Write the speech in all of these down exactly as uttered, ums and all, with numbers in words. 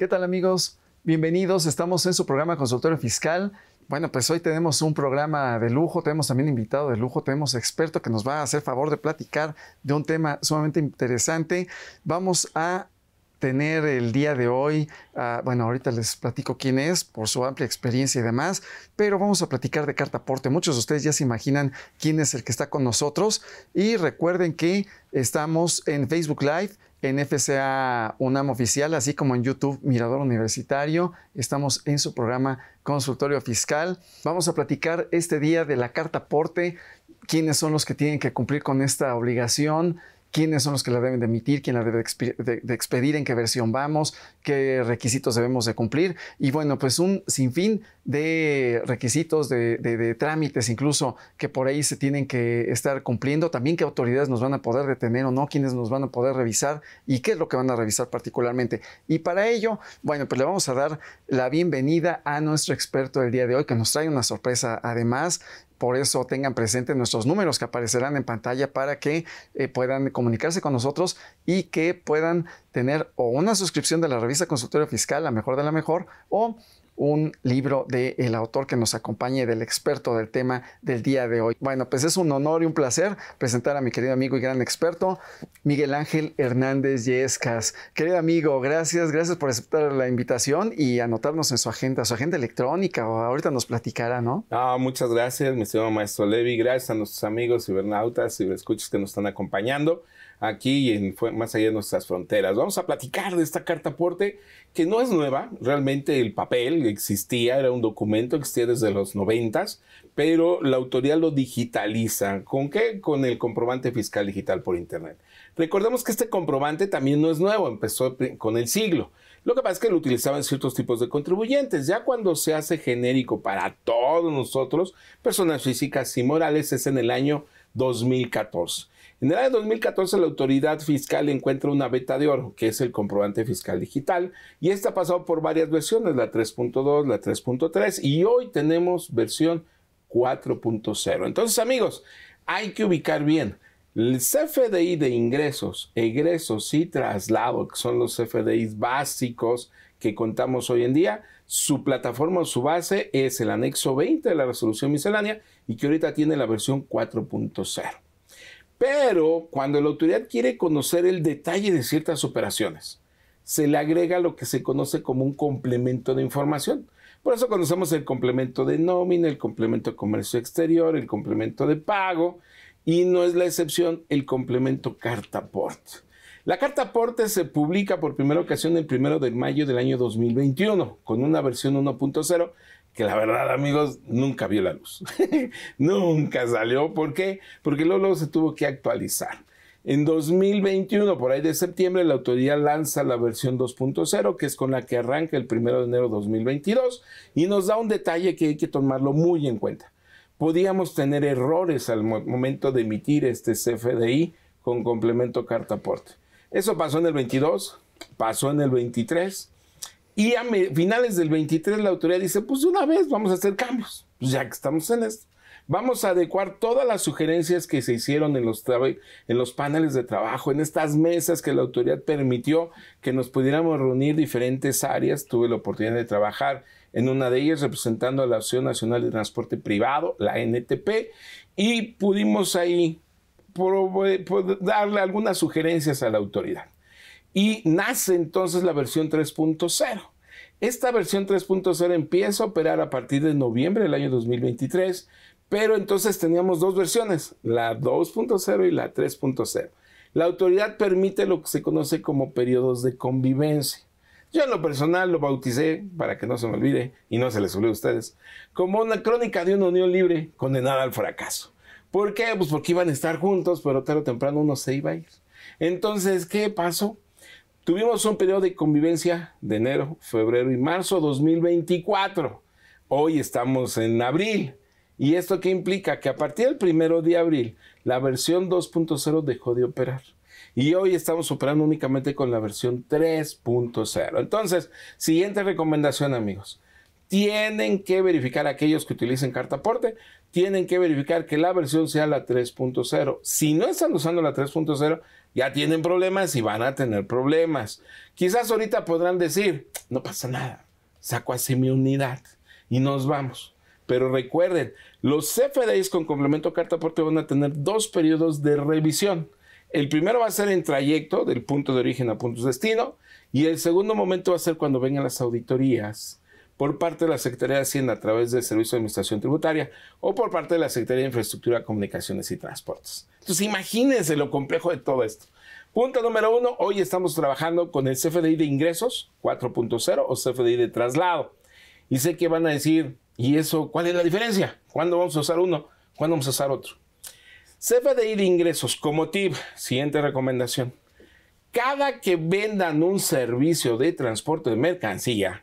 ¿Qué tal, amigos? Bienvenidos, estamos en su programa Consultorio Fiscal. Bueno, pues hoy tenemos un programa de lujo, tenemos también invitado de lujo, tenemos experto que nos va a hacer favor de platicar de un tema sumamente interesante. Vamos a tener el día de hoy, uh, bueno, ahorita les platico quién es por su amplia experiencia y demás, pero vamos a platicar de Carta Porte. Muchos de ustedes ya se imaginan quién es el que está con nosotros y recuerden que estamos en Facebook Live, en F C A UNAM Oficial, así como en YouTube Mirador Universitario. Estamos en su programa Consultorio Fiscal. Vamos a platicar este día de la Carta Porte, quiénes son los que tienen que cumplir con esta obligación, quiénes son los que la deben de emitir, quién la debe de expedir, en qué versión vamos, qué requisitos debemos de cumplir. Y bueno, pues un sinfín de requisitos, de, de, de trámites incluso que por ahí se tienen que estar cumpliendo. También qué autoridades nos van a poder detener o no, quiénes nos van a poder revisar y qué es lo que van a revisar particularmente. Y para ello, bueno, pues le vamos a dar la bienvenida a nuestro experto del día de hoy, que nos trae una sorpresa además. Por eso tengan presente nuestros números que aparecerán en pantalla para que eh, puedan comunicarse con nosotros y que puedan tener o una suscripción de la revista Consultorio Fiscal, la mejor de la mejor, o un libro del autor que nos acompañe, del experto del tema del día de hoy. Bueno, pues es un honor y un placer presentar a mi querido amigo y gran experto, Miguel Ángel Hernández Yescas. Querido amigo, gracias, gracias por aceptar la invitación y anotarnos en su agenda, su agenda electrónica, o ahorita nos platicará, ¿no? Ah, muchas gracias, mi estimado maestro Levi. Gracias a nuestros amigos cibernautas y escuchas que nos están acompañando aquí y en, más allá de nuestras fronteras. Vamos a platicar de esta Carta Porte, que no es nueva, realmente el papel existía, era un documento, existía desde los noventas, pero la autoridad lo digitaliza. ¿Con qué? Con el comprobante fiscal digital por internet. Recordemos que este comprobante también no es nuevo, empezó con el siglo. Lo que pasa es que lo utilizaban ciertos tipos de contribuyentes. Ya cuando se hace genérico para todos nosotros, personas físicas y morales, es en el año dos mil catorce. En el año dos mil catorce la autoridad fiscal encuentra una veta de oro, que es el comprobante fiscal digital, y esta ha pasado por varias versiones, la tres punto dos, la tres punto tres, y hoy tenemos versión cuatro punto cero. Entonces, amigos, hay que ubicar bien. El C F D I de ingresos, egresos y traslado, que son los C F D Is básicos que contamos hoy en día, su plataforma o su base es el anexo veinte de la resolución miscelánea y que ahorita tiene la versión cuatro punto cero. Pero cuando la autoridad quiere conocer el detalle de ciertas operaciones, se le agrega lo que se conoce como un complemento de información. Por eso conocemos el complemento de nómina, el complemento de comercio exterior, el complemento de pago y no es la excepción el complemento Carta Porte. La Carta Porte se publica por primera ocasión el primero de mayo del año dos mil veintiuno con una versión uno punto cero. Que la verdad, amigos, nunca vio la luz. Nunca salió. ¿Por qué? Porque luego, luego se tuvo que actualizar. En dos mil veintiuno, por ahí de septiembre, la autoridad lanza la versión dos punto cero, que es con la que arranca el primero de enero de dos mil veintidós, y nos da un detalle que hay que tomarlo muy en cuenta. Podíamos tener errores al momento de emitir este C F D I con complemento Carta Porte. Eso pasó en el veintidós, pasó en el veintitrés, y a finales del veintitrés la autoridad dice, pues de una vez vamos a hacer cambios, pues ya que estamos en esto. Vamos a adecuar todas las sugerencias que se hicieron en los, en los paneles de trabajo, en estas mesas que la autoridad permitió que nos pudiéramos reunir diferentes áreas. Tuve la oportunidad de trabajar en una de ellas representando a la Asociación Nacional de Transporte Privado, la N T P, y pudimos ahí darle algunas sugerencias a la autoridad. Y nace entonces la versión tres punto cero. Esta versión tres punto cero empieza a operar a partir de noviembre del año dos mil veintitrés, pero entonces teníamos dos versiones, la dos punto cero y la tres punto cero. La autoridad permite lo que se conoce como periodos de convivencia. Yo en lo personal lo bauticé, para que no se me olvide y no se les olvide a ustedes, como una crónica de una unión libre condenada al fracaso. ¿Por qué? Pues porque iban a estar juntos, pero tarde o temprano uno se iba a ir. Entonces, ¿qué pasó? Tuvimos un periodo de convivencia de enero, febrero y marzo dos mil veinticuatro. Hoy estamos en abril. ¿Y esto qué implica? Que a partir del primero de abril, la versión dos punto cero dejó de operar. Y hoy estamos operando únicamente con la versión tres punto cero. Entonces, siguiente recomendación, amigos. tienen que verificar aquellos que utilicen Carta Porte, tienen que verificar que la versión sea la tres punto cero. Si no están usando la tres punto cero, ya tienen problemas y van a tener problemas. Quizás ahorita podrán decir, no pasa nada, saco así mi unidad y nos vamos. Pero recuerden, los C F D Is con complemento Carta Porte van a tener dos periodos de revisión. El primero va a ser en trayecto, del punto de origen a punto de destino, y el segundo momento va a ser cuando vengan las auditorías por parte de la Secretaría de Hacienda a través del Servicio de Administración Tributaria o por parte de la Secretaría de Infraestructura, Comunicaciones y Transportes. Entonces, imagínense lo complejo de todo esto. Punto número uno, hoy estamos trabajando con el C F D I de ingresos cuatro punto cero o C F D I de traslado. Y sé que van a decir, ¿y eso cuál es la diferencia? ¿Cuándo vamos a usar uno? ¿Cuándo vamos a usar otro? C F D I de ingresos como tip, siguiente recomendación. Cada que vendan un servicio de transporte de mercancía,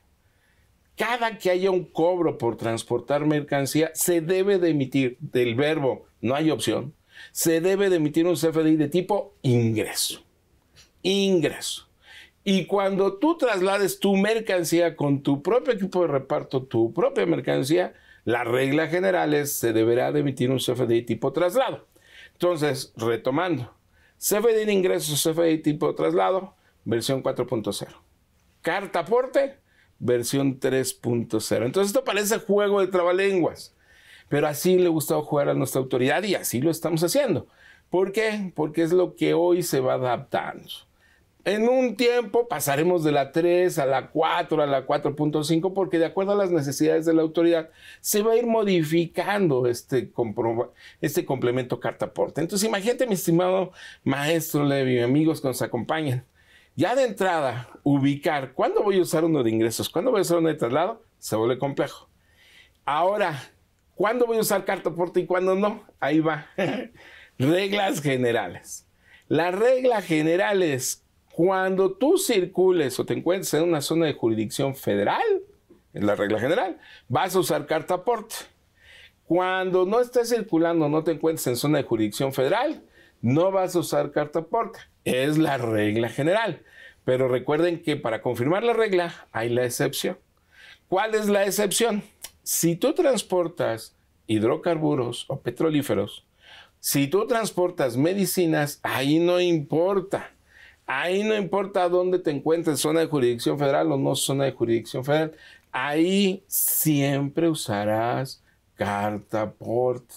cada que haya un cobro por transportar mercancía, se debe de emitir, del verbo no hay opción, se debe de emitir un C F D I de tipo ingreso. Ingreso. Y cuando tú traslades tu mercancía con tu propio equipo de reparto, tu propia mercancía, la regla general es, se deberá de emitir un C F D I tipo traslado. Entonces, retomando, C F D I de ingresos, C F D I tipo traslado, versión cuatro punto cero. Carta Porte, versión tres punto cero. Entonces esto parece juego de trabalenguas, pero así le gustaba jugar a nuestra autoridad y así lo estamos haciendo. ¿Por qué? Porque es lo que hoy se va adaptando. En un tiempo pasaremos de la tres a la cuatro, a la cuatro punto cinco, porque de acuerdo a las necesidades de la autoridad se va a ir modificando este, este complemento Carta Porte. Entonces imagínate, mi estimado maestro Levi, amigos que nos acompañan, ya de entrada, ubicar cuándo voy a usar uno de ingresos, cuándo voy a usar uno de traslado, se vuelve complejo. Ahora, ¿cuándo voy a usar Carta Porte y cuándo no? Ahí va. Reglas generales. La regla general es, cuando tú circules o te encuentres en una zona de jurisdicción federal, es la regla general, vas a usar Carta Porte. Cuando no estés circulando, no te encuentres en zona de jurisdicción federal, no vas a usar Carta Porte. Es la regla general. Pero recuerden que para confirmar la regla hay la excepción. ¿Cuál es la excepción? Si tú transportas hidrocarburos o petrolíferos, si tú transportas medicinas, ahí no importa. Ahí no importa dónde te encuentres, zona de jurisdicción federal o no zona de jurisdicción federal. Ahí siempre usarás Carta Porte.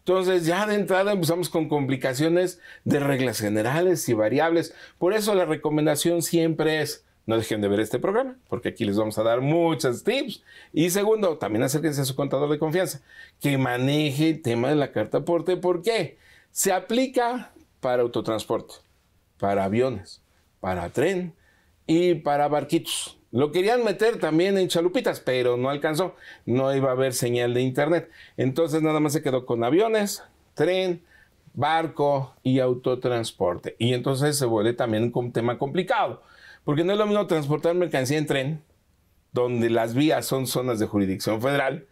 Entonces, ya de entrada empezamos con complicaciones de reglas generales y variables. Por eso la recomendación siempre es, no dejen de ver este programa, porque aquí les vamos a dar muchas tips. Y segundo, también acérquense a su contador de confianza, que maneje el tema de la Carta Porte. ¿Por qué? Se aplica para autotransporte, para aviones, para tren y para barquitos. Lo querían meter también en chalupitas, pero no alcanzó. No iba a haber señal de internet. Entonces nada más se quedó con aviones, tren, barco y autotransporte. Y entonces se vuelve también un tema complicado. Porque no es lo mismo transportar mercancía en tren, donde las vías son zonas de jurisdicción federal,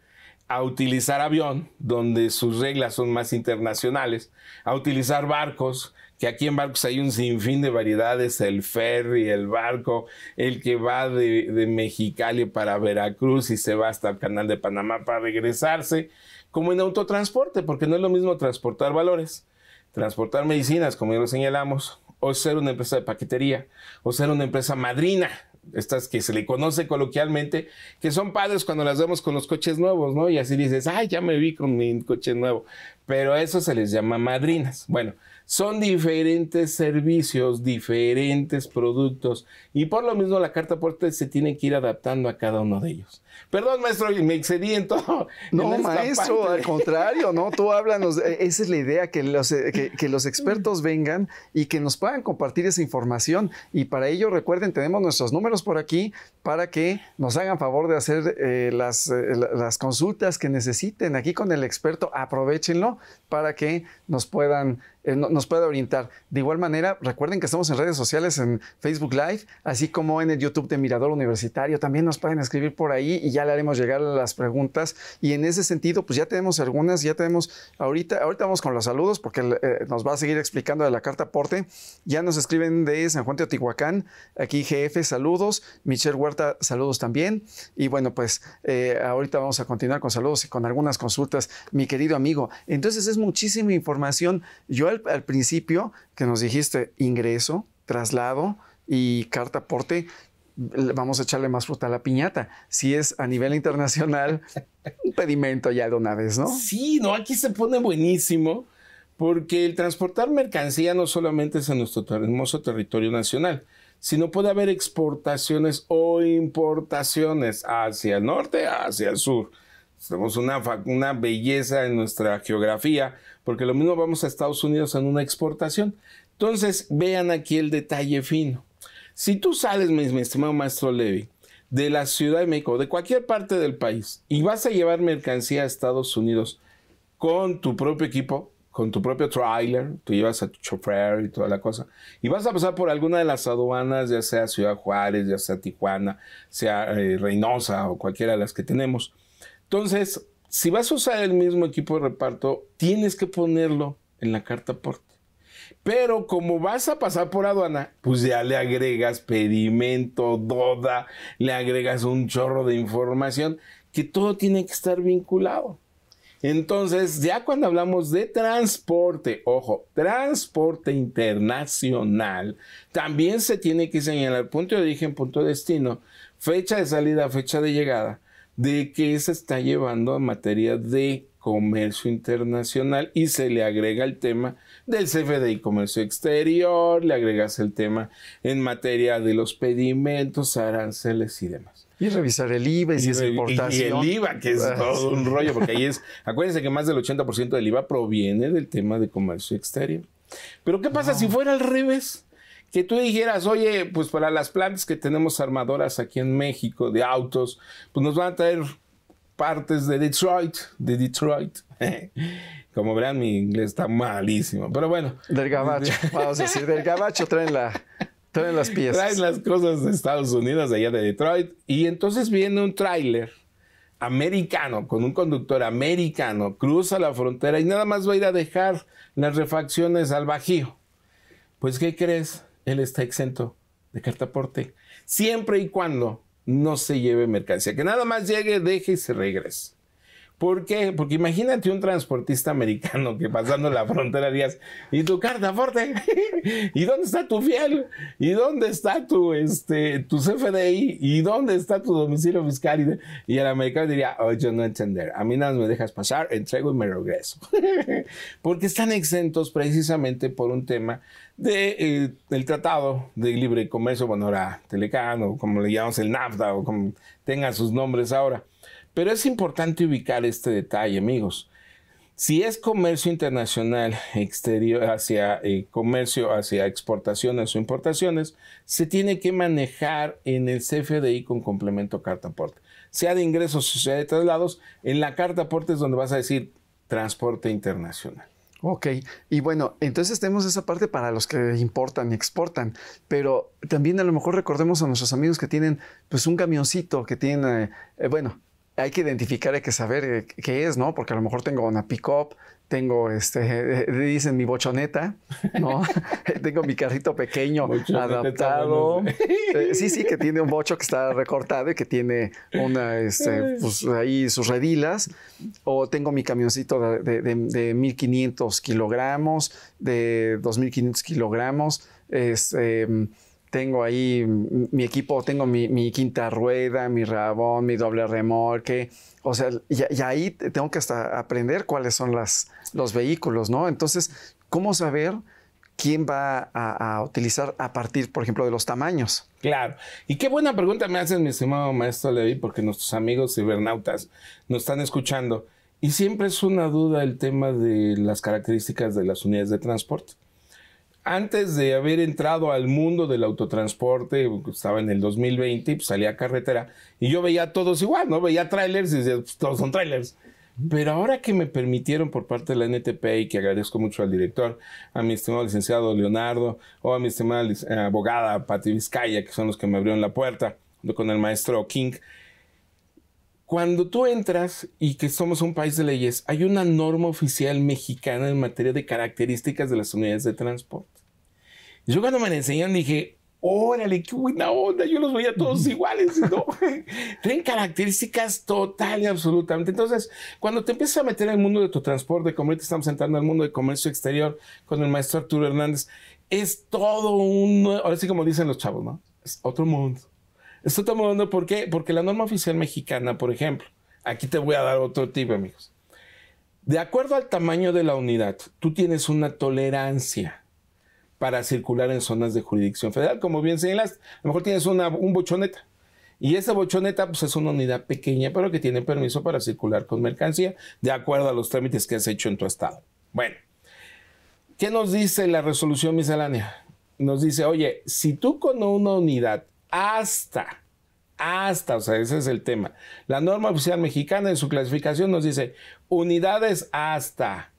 a utilizar avión, donde sus reglas son más internacionales, a utilizar barcos, que aquí en barcos hay un sinfín de variedades, el ferry, el barco, el que va de, de Mexicali para Veracruz y se va hasta el Canal de Panamá para regresarse, como en autotransporte, porque no es lo mismo transportar valores, transportar medicinas, como ya lo señalamos, o ser una empresa de paquetería, o ser una empresa madrina, estas que se le conoce coloquialmente, que son padres cuando las vemos con los coches nuevos, ¿no? Y así dices, ay, ya me vi con mi coche nuevo. Pero a eso se les llama madrinas. Bueno, son diferentes servicios, diferentes productos, y por lo mismo la Carta Porte se tiene que ir adaptando a cada uno de ellos. Perdón, maestro, me excedí en todo. No, en maestro, parte. Al contrario, ¿no? Tú háblanos, esa es la idea, que los, que, que los expertos vengan y que nos puedan compartir esa información. Y para ello, recuerden, tenemos nuestros números por aquí para que nos hagan favor de hacer eh, las, eh, las consultas que necesiten aquí con el experto. Aprovechenlo para que nos puedan eh, nos pueda orientar. De igual manera, recuerden que estamos en redes sociales, en Facebook Live, así como en el YouTube de Mirador Universitario. También nos pueden escribir por ahí y ya le haremos llegar las preguntas. Y en ese sentido, pues ya tenemos algunas, ya tenemos ahorita, ahorita vamos con los saludos porque eh, nos va a seguir explicando de la Carta Porte. Ya nos escriben de San Juan Teotihuacán, aquí G F, saludos. Michelle Huerta, saludos también. Y bueno, pues eh, ahorita vamos a continuar con saludos y con algunas consultas, mi querido amigo. Entonces es muchísima información. Yo al, al principio que nos dijiste ingreso, traslado y carta aporte, vamos a echarle más fruta a la piñata. Si es a nivel internacional, un pedimento ya de una vez, ¿no? Sí, no, aquí se pone buenísimo. Porque el transportar mercancía no solamente es en nuestro hermoso territorio nacional, sino puede haber exportaciones o importaciones hacia el norte, hacia el sur. Tenemos una, una belleza en nuestra geografía, porque lo mismo vamos a Estados Unidos en una exportación. Entonces, vean aquí el detalle fino. Si tú sales, mi, mi estimado maestro Levi, de la Ciudad de México, de cualquier parte del país, y vas a llevar mercancía a Estados Unidos con tu propio equipo, con tu propio trailer, tú llevas a tu chofer y toda la cosa, y vas a pasar por alguna de las aduanas, ya sea Ciudad Juárez, ya sea Tijuana, sea eh, Reynosa o cualquiera de las que tenemos. Entonces, si vas a usar el mismo equipo de reparto, tienes que ponerlo en la carta porte. Pero como vas a pasar por aduana, pues ya le agregas pedimento, doda, le agregas un chorro de información, que todo tiene que estar vinculado. Entonces, ya cuando hablamos de transporte, ojo, transporte internacional, también se tiene que señalar punto de origen, punto de destino, fecha de salida, fecha de llegada, de que se está llevando en materia de comercio internacional y se le agrega el tema del C F D I, comercio exterior, le agregas el tema en materia de los pedimentos, aranceles y demás. Y revisar el I V A y si es importación. Y el I V A, que es todo un rollo, porque ahí es... Acuérdense que más del ochenta por ciento del I V A proviene del tema de comercio exterior. Pero, ¿qué pasa no. si fuera al revés? Que tú dijeras, oye, pues para las plantas que tenemos armadoras aquí en México de autos, pues nos van a traer partes de Detroit, de Detroit. Como verán, mi inglés está malísimo, pero bueno. Del gabacho, vamos a decir, del gabacho traen la... Traen las piezas. Traen las cosas de Estados Unidos, de allá de Detroit. Y entonces viene un tráiler americano, con un conductor americano, cruza la frontera y nada más va a ir a dejar las refacciones al Bajío. Pues, ¿qué crees? Él está exento de carta aporte, siempre y cuando no se lleve mercancía. Que nada más llegue, deje y se regrese. ¿Por qué? Porque imagínate un transportista americano que pasando la frontera dirías, ¿y tu carta aporte? ¿Y dónde está tu fiel? ¿Y dónde está tu, este, tu C F D I? ¿Y dónde está tu domicilio fiscal? Y el americano diría, oh, yo no entender, a mí nada más me dejas pasar, entrego y me regreso. Porque están exentos precisamente por un tema de, eh, del Tratado de Libre Comercio, bueno, ahora Telecán, o como le llamamos el NAFTA, o como tengan sus nombres ahora. Pero es importante ubicar este detalle, amigos. Si es comercio internacional exterior hacia eh, comercio, hacia exportaciones o importaciones, se tiene que manejar en el C F D I con complemento carta aporte. Sea de ingresos o sea de traslados, en la carta aporte es donde vas a decir transporte internacional. Ok, y bueno, entonces tenemos esa parte para los que importan y exportan, pero también a lo mejor recordemos a nuestros amigos que tienen pues un camioncito, que tienen, eh, eh, bueno... Hay que identificar, hay que saber qué es, ¿no? Porque a lo mejor tengo una pick-up, tengo, este, dicen mi bochoneta, ¿no? Tengo mi carrito pequeño bochoneta adaptado. Eh, sí, sí, que tiene un bocho que está recortado y que tiene una, este, pues ahí sus redilas. O tengo mi camioncito de, de, de, de mil quinientos kilogramos, de dos mil quinientos kilogramos, este... Eh, tengo ahí mi equipo, tengo mi, mi quinta rueda, mi rabón, mi doble remolque. O sea, y, y ahí tengo que hasta aprender cuáles son las, los vehículos, ¿no? Entonces, ¿cómo saber quién va a, a utilizar a partir, por ejemplo, de los tamaños? Claro. Y qué buena pregunta me hacen, mi estimado maestro Levi, porque nuestros amigos cibernautas nos están escuchando. Y siempre es una duda el tema de las características de las unidades de transporte. Antes de haber entrado al mundo del autotransporte, estaba en el dos mil veinte, pues salía a carretera y yo veía a todos igual, ¿no? Veía trailers y decía, pues, todos son trailers. Pero ahora que me permitieron por parte de la N T P, y que agradezco mucho al director, a mi estimado licenciado Leonardo, o a mi estimada eh, abogada Pati Vizcaya, que son los que me abrieron la puerta, con el maestro King. Cuando tú entras y que somos un país de leyes, hay una norma oficial mexicana en materia de características de las unidades de transporte. Yo cuando me la enseñaron dije, órale, qué buena onda, yo los veía todos iguales, ¿no? Tienen características total y absolutamente. Entonces, cuando te empiezas a meter en el mundo de tu transporte, como ahorita estamos entrando al mundo de comercio exterior con el maestro Arturo Hernández, es todo un... Ahora sí, como dicen los chavos, ¿no? Es otro mundo. Es otro mundo, ¿por qué? Porque la norma oficial mexicana, por ejemplo, aquí te voy a dar otro tip, amigos. De acuerdo al tamaño de la unidad, tú tienes una tolerancia para circular en zonas de jurisdicción federal, como bien señalaste. A lo mejor tienes una, un bochoneta, y esa bochoneta pues, es una unidad pequeña, pero que tiene permiso para circular con mercancía, de acuerdo a los trámites que has hecho en tu estado. Bueno, ¿qué nos dice la resolución miscelánea? Nos dice, oye, si tú con una unidad hasta, hasta, o sea, ese es el tema. La norma oficial mexicana en su clasificación nos dice, unidades hasta...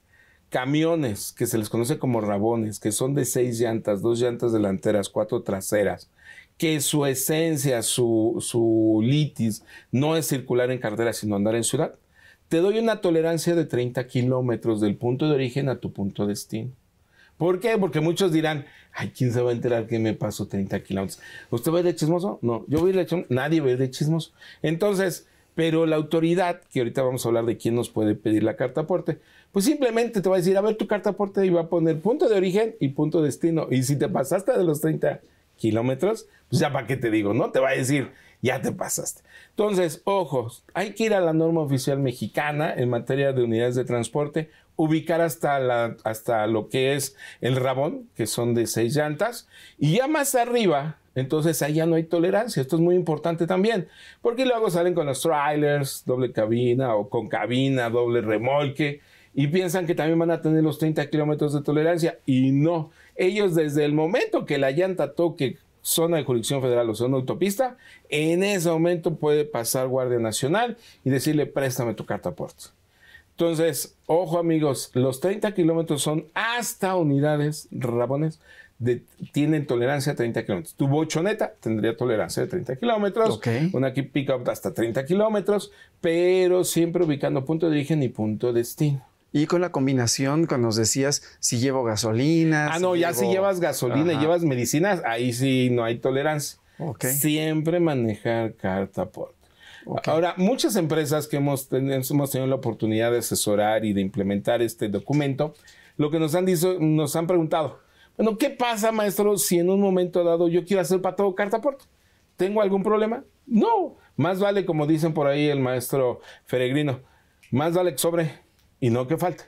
camiones, que se les conoce como rabones, que son de seis llantas, dos llantas delanteras, cuatro traseras, que su esencia, su, su litis, no es circular en carretera, sino andar en ciudad, te doy una tolerancia de treinta kilómetros del punto de origen a tu punto de destino. ¿Por qué? Porque muchos dirán, ay, ¿quién se va a enterar que me paso treinta kilómetros? ¿Usted va a ir de chismoso? No, yo voy a ir de chismoso, nadie va a ir de chismoso. Entonces, pero la autoridad, que ahorita vamos a hablar de quién nos puede pedir la carta aporte, pues simplemente te va a decir, a ver tu carta aporte, y va a poner punto de origen y punto de destino. Y si te pasaste de los treinta kilómetros, pues ya para qué te digo, ¿no? Te va a decir, ya te pasaste. Entonces, ojo, hay que ir a la norma oficial mexicana en materia de unidades de transporte, ubicar hasta, la, hasta lo que es el rabón, que son de seis llantas, y ya más arriba... Entonces, ahí ya no hay tolerancia. Esto es muy importante también, porque luego salen con los trailers, doble cabina o con cabina, doble remolque, y piensan que también van a tener los treinta kilómetros de tolerancia, y no. Ellos, desde el momento que la llanta toque zona de jurisdicción federal o zona autopista, en ese momento puede pasar Guardia Nacional y decirle, préstame tu carta aporte. Entonces, ojo amigos, los treinta kilómetros son hasta unidades, rabones, De, tienen tolerancia a treinta kilómetros. Tu bochoneta tendría tolerancia de treinta kilómetros. Okay. Una que pick up hasta treinta kilómetros, pero siempre ubicando punto de origen y punto de destino. Y con la combinación, cuando nos decías, si llevo gasolina. Ah, si no, llevo... ya si llevas gasolina, y llevas medicinas, ahí sí no hay tolerancia. Okay. Siempre manejar carta aporte. Okay. Ahora, muchas empresas que hemos, hemos tenido la oportunidad de asesorar y de implementar este documento, lo que nos han, dicho, nos han preguntado, bueno, ¿qué pasa, maestro, si en un momento dado yo quiero hacer para todo carta aporte? ¿Tengo algún problema? No. Más vale, como dicen por ahí el maestro Peregrino, más vale que sobre y no que falte.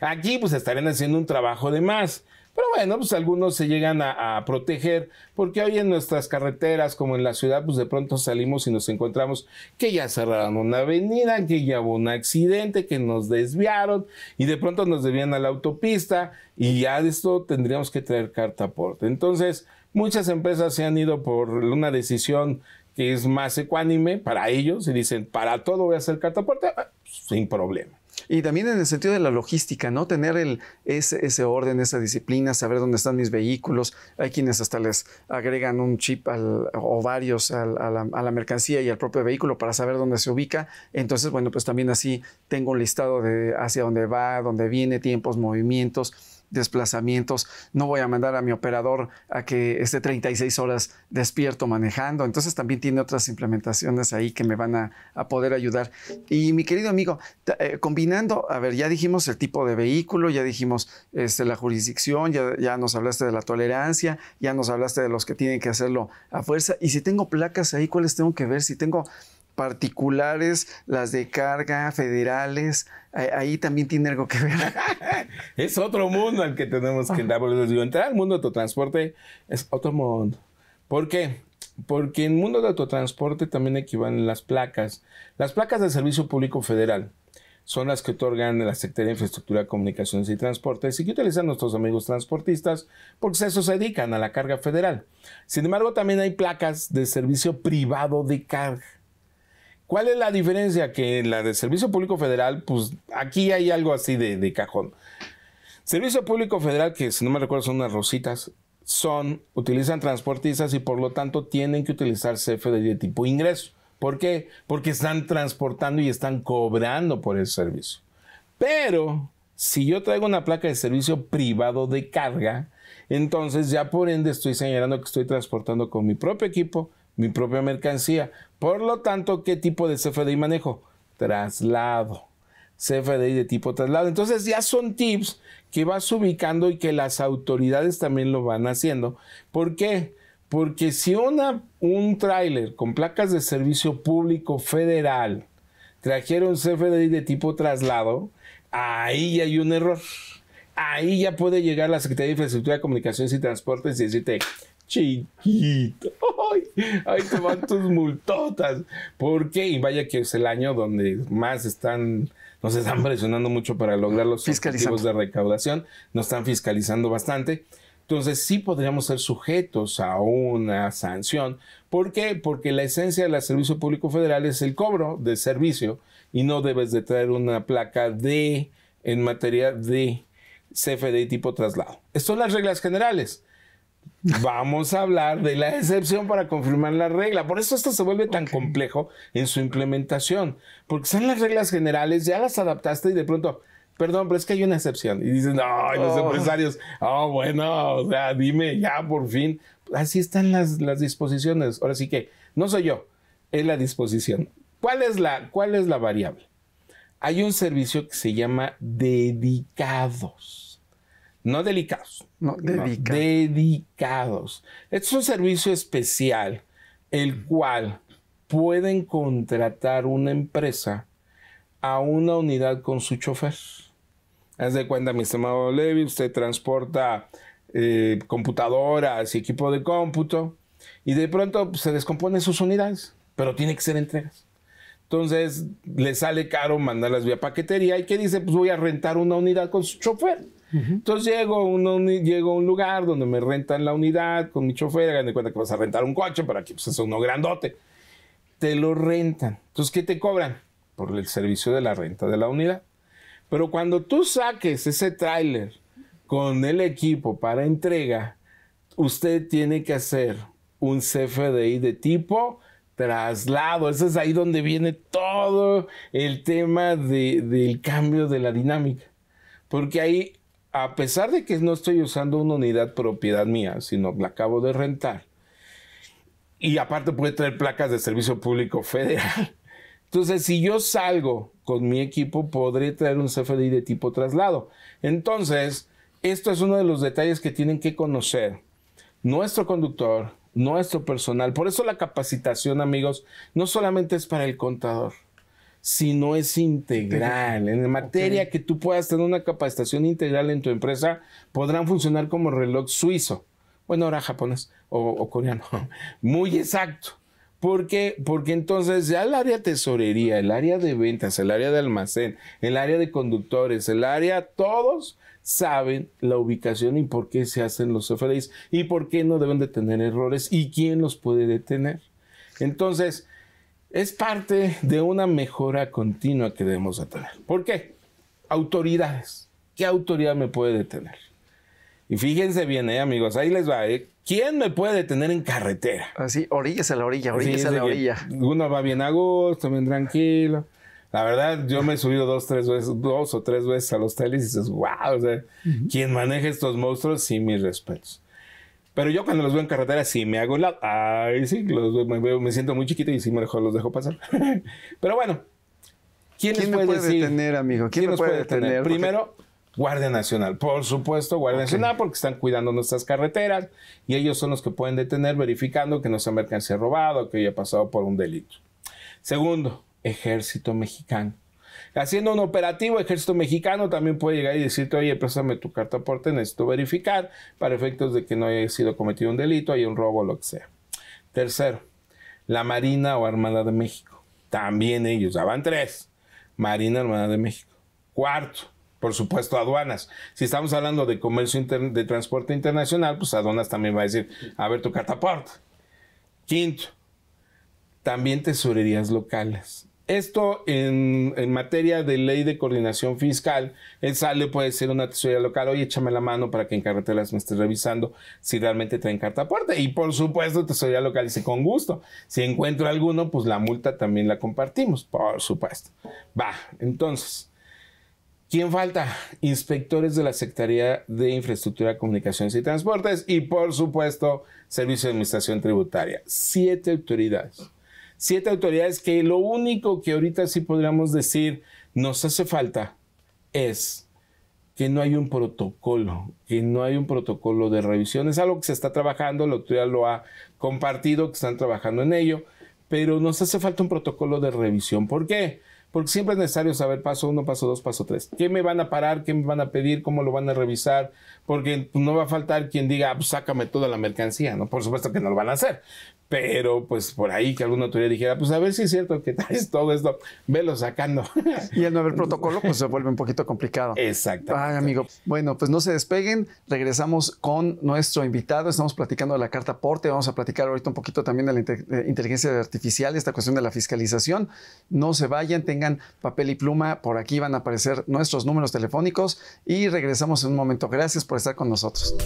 Aquí, pues, estarían haciendo un trabajo de más. Pero bueno, pues, algunos se llegan a, a proteger, porque hoy en nuestras carreteras, como en la ciudad, pues, de pronto salimos y nos encontramos que ya cerraron una avenida, que ya hubo un accidente, que nos desviaron, y de pronto nos desvían a la autopista, y ya de esto tendríamos que traer carta aporte. Entonces, muchas empresas se han ido por una decisión que es más ecuánime para ellos, y dicen, para todo voy a hacer carta aporte, sin problema. Y también en el sentido de la logística, ¿no? Tener el, ese, ese orden, esa disciplina, saber dónde están mis vehículos. Hay quienes hasta les agregan un chip al, o varios al, a, la, a la mercancía y al propio vehículo para saber dónde se ubica. Entonces, bueno, pues también así tengo un listado de hacia dónde va, dónde viene, tiempos, movimientos, desplazamientos. No voy a mandar a mi operador a que esté treinta y seis horas despierto manejando. Entonces también tiene otras implementaciones ahí que me van a, a poder ayudar. Y mi querido amigo, eh, combinando, a ver, ya dijimos el tipo de vehículo, ya dijimos este, la jurisdicción, ya, ya nos hablaste de la tolerancia, ya nos hablaste de los que tienen que hacerlo a fuerza. Y si tengo placas ahí, ¿cuáles tengo que ver? Si tengo particulares, las de carga, federales, ahí también tiene algo que ver. Es otro mundo al que tenemos que entrar. Porque les digo, entrar al mundo de autotransporte es otro mundo. ¿Por qué? Porque en el mundo de autotransporte también equivalen las placas. Las placas del Servicio Público Federal son las que otorgan la Secretaría de Infraestructura, Comunicaciones y Transportes y que utilizan nuestros amigos transportistas porque esos se dedican a la carga federal. Sin embargo, también hay placas de servicio privado de carga. ¿Cuál es la diferencia? Que la de Servicio Público Federal, pues aquí hay algo así de, de cajón. Servicio Público Federal, que si no me recuerdo son unas rositas, son, utilizan transportistas y por lo tanto tienen que utilizar C F D I de tipo ingreso. ¿Por qué? Porque están transportando y están cobrando por el servicio. Pero si yo traigo una placa de servicio privado de carga, entonces ya por ende estoy señalando que estoy transportando con mi propio equipo, mi propia mercancía. Por lo tanto, ¿qué tipo de C F D I manejo? Traslado. C F D I de tipo traslado. Entonces ya son tips que vas ubicando y que las autoridades también lo van haciendo. ¿Por qué? Porque si una, un tráiler con placas de servicio público federal trajera un C F D I de tipo traslado, ahí hay un error. Ahí ya puede llegar la Secretaría de Infraestructura, Comunicaciones y Transportes y decirte, chiquito, ahí te van tus multotas. ¿Por qué? Y vaya que es el año donde más están, nos están presionando mucho para lograr los objetivos de recaudación, nos están fiscalizando bastante. Entonces sí podríamos ser sujetos a una sanción. ¿Por qué? Porque la esencia del Servicio Público Federal es el cobro de servicio y no debes de traer una placa de, en materia de C F D I tipo traslado. Estas son las reglas generales. Vamos a hablar de la excepción para confirmar la regla. Por eso esto se vuelve tan okay. complejo en su implementación. Porque son las reglas generales, ya las adaptaste y de pronto, perdón, pero es que hay una excepción. Y dicen, no, y los oh. empresarios, oh, bueno, o sea, dime ya por fin. Así están las, las disposiciones. Ahora sí que, no soy yo, es la disposición. ¿Cuál es la, cuál es la variable? Hay un servicio que se llama dedicados. No delicados. No, dedica. no, dedicados. Este es un servicio especial, el cual pueden contratar una empresa a una unidad con su chofer. Haz de cuenta, mi estimado Levi, usted transporta eh, computadoras y equipo de cómputo y de pronto pues, se descomponen sus unidades, pero tiene que ser entregas. Entonces, le sale caro mandarlas vía paquetería. ¿Y qué dice? Pues voy a rentar una unidad con su chofer. Entonces llego a, llego a un lugar donde me rentan la unidad con mi chofer, hagan de cuenta que vas a rentar un coche, para que pues, es uno grandote. Te lo rentan. Entonces, ¿qué te cobran? Por el servicio de la renta de la unidad. Pero cuando tú saques ese tráiler con el equipo para entrega, usted tiene que hacer un C F D I de tipo traslado. Eso es ahí donde viene todo el tema de, del cambio de la dinámica. Porque ahí, a pesar de que no estoy usando una unidad propiedad mía, sino la acabo de rentar, y aparte puede traer placas de servicio público federal. Entonces, si yo salgo con mi equipo, podré traer un C F D I de tipo traslado. Entonces, esto es uno de los detalles que tienen que conocer nuestro conductor, nuestro personal. Por eso la capacitación, amigos, no solamente es para el contador, sino es integral. En materia okay. que tú puedas tener una capacitación integral en tu empresa, podrán funcionar como reloj suizo. Bueno, ahora japonés o, o coreano. Muy exacto. ¿Por qué? Porque entonces ya el área tesorería, el área de ventas, el área de almacén, el área de conductores, el área, todos saben la ubicación y por qué se hacen los C F D Is y por qué no deben de tener errores y quién los puede detener. Entonces, es parte de una mejora continua que debemos de tener. ¿Por qué? Autoridades. ¿Qué autoridad me puede detener? Y fíjense bien, eh, amigos, ahí les va. Eh. ¿Quién me puede detener en carretera? Así, orillas a la orilla, orillas a la orilla. Uno va bien a gusto, bien tranquilo. La verdad, yo me he subido dos, tres veces, dos o tres veces a los teles y dices, wow, o sea, uh-huh. quien maneja estos monstruos, sí, mis respetos. Pero yo cuando los veo en carretera sí me hago un lado. Ay, sí, los, me, me siento muy chiquito y sí mejor los dejo pasar. Pero bueno, ¿quién, ¿Quién puede me puede decir? detener, amigo? ¿Quién, ¿Quién nos puede detener? detener? Primero, Guardia Nacional. Por supuesto, Guardia okay. Nacional, porque están cuidando nuestras carreteras y ellos son los que pueden detener verificando que no sea mercancía robada o que haya pasado por un delito. Segundo, Ejército Mexicano. Haciendo un operativo, Ejército Mexicano también puede llegar y decirte, oye, préstame tu carta aporte, necesito verificar para efectos de que no haya sido cometido un delito, haya un robo, lo que sea. Tercero, la Marina o Armada de México. También ellos, ya van tres. Marina, Armada de México. Cuarto, por supuesto, aduanas. Si estamos hablando de comercio de transporte internacional, pues aduanas también va a decir, a ver tu carta aporte. Quinto, también tesorerías locales. Esto en, en materia de ley de coordinación fiscal, él sale, puede ser una tesorería local, oye, échame la mano para que en carreteras me esté revisando si realmente traen carta aporte. Y por supuesto, tesorería local dice con gusto. Si encuentro alguno, pues la multa también la compartimos, por supuesto. Va, entonces, ¿quién falta? Inspectores de la Secretaría de Infraestructura, Comunicaciones y Transportes y, por supuesto, Servicio de Administración Tributaria. Siete autoridades. Siete autoridades que lo único que ahorita sí podríamos decir nos hace falta es que no hay un protocolo, que no hay un protocolo de revisión. Es algo que se está trabajando, la autoridad lo ha compartido, que están trabajando en ello, pero nos hace falta un protocolo de revisión. ¿Por qué? Porque siempre es necesario saber paso uno, paso dos, paso tres. ¿Qué me van a parar? ¿Qué me van a pedir? ¿Cómo lo van a revisar? Porque no va a faltar quien diga, pues sácame toda la mercancía, ¿no? Por supuesto que no lo van a hacer. Pero, pues, por ahí que alguna autoridad dijera, pues, a ver si es cierto que traes todo esto, velo sacando. Y al no haber protocolo, pues, se vuelve un poquito complicado. Exactamente. Ay, amigo. Bueno, pues, no se despeguen. Regresamos con nuestro invitado. Estamos platicando de la Carta Porte. Vamos a platicar ahorita un poquito también de la inte inteligencia artificial, esta cuestión de la fiscalización. No se vayan, tengan papel y pluma. Por aquí van a aparecer nuestros números telefónicos. Y regresamos en un momento. Gracias por estar con nosotros.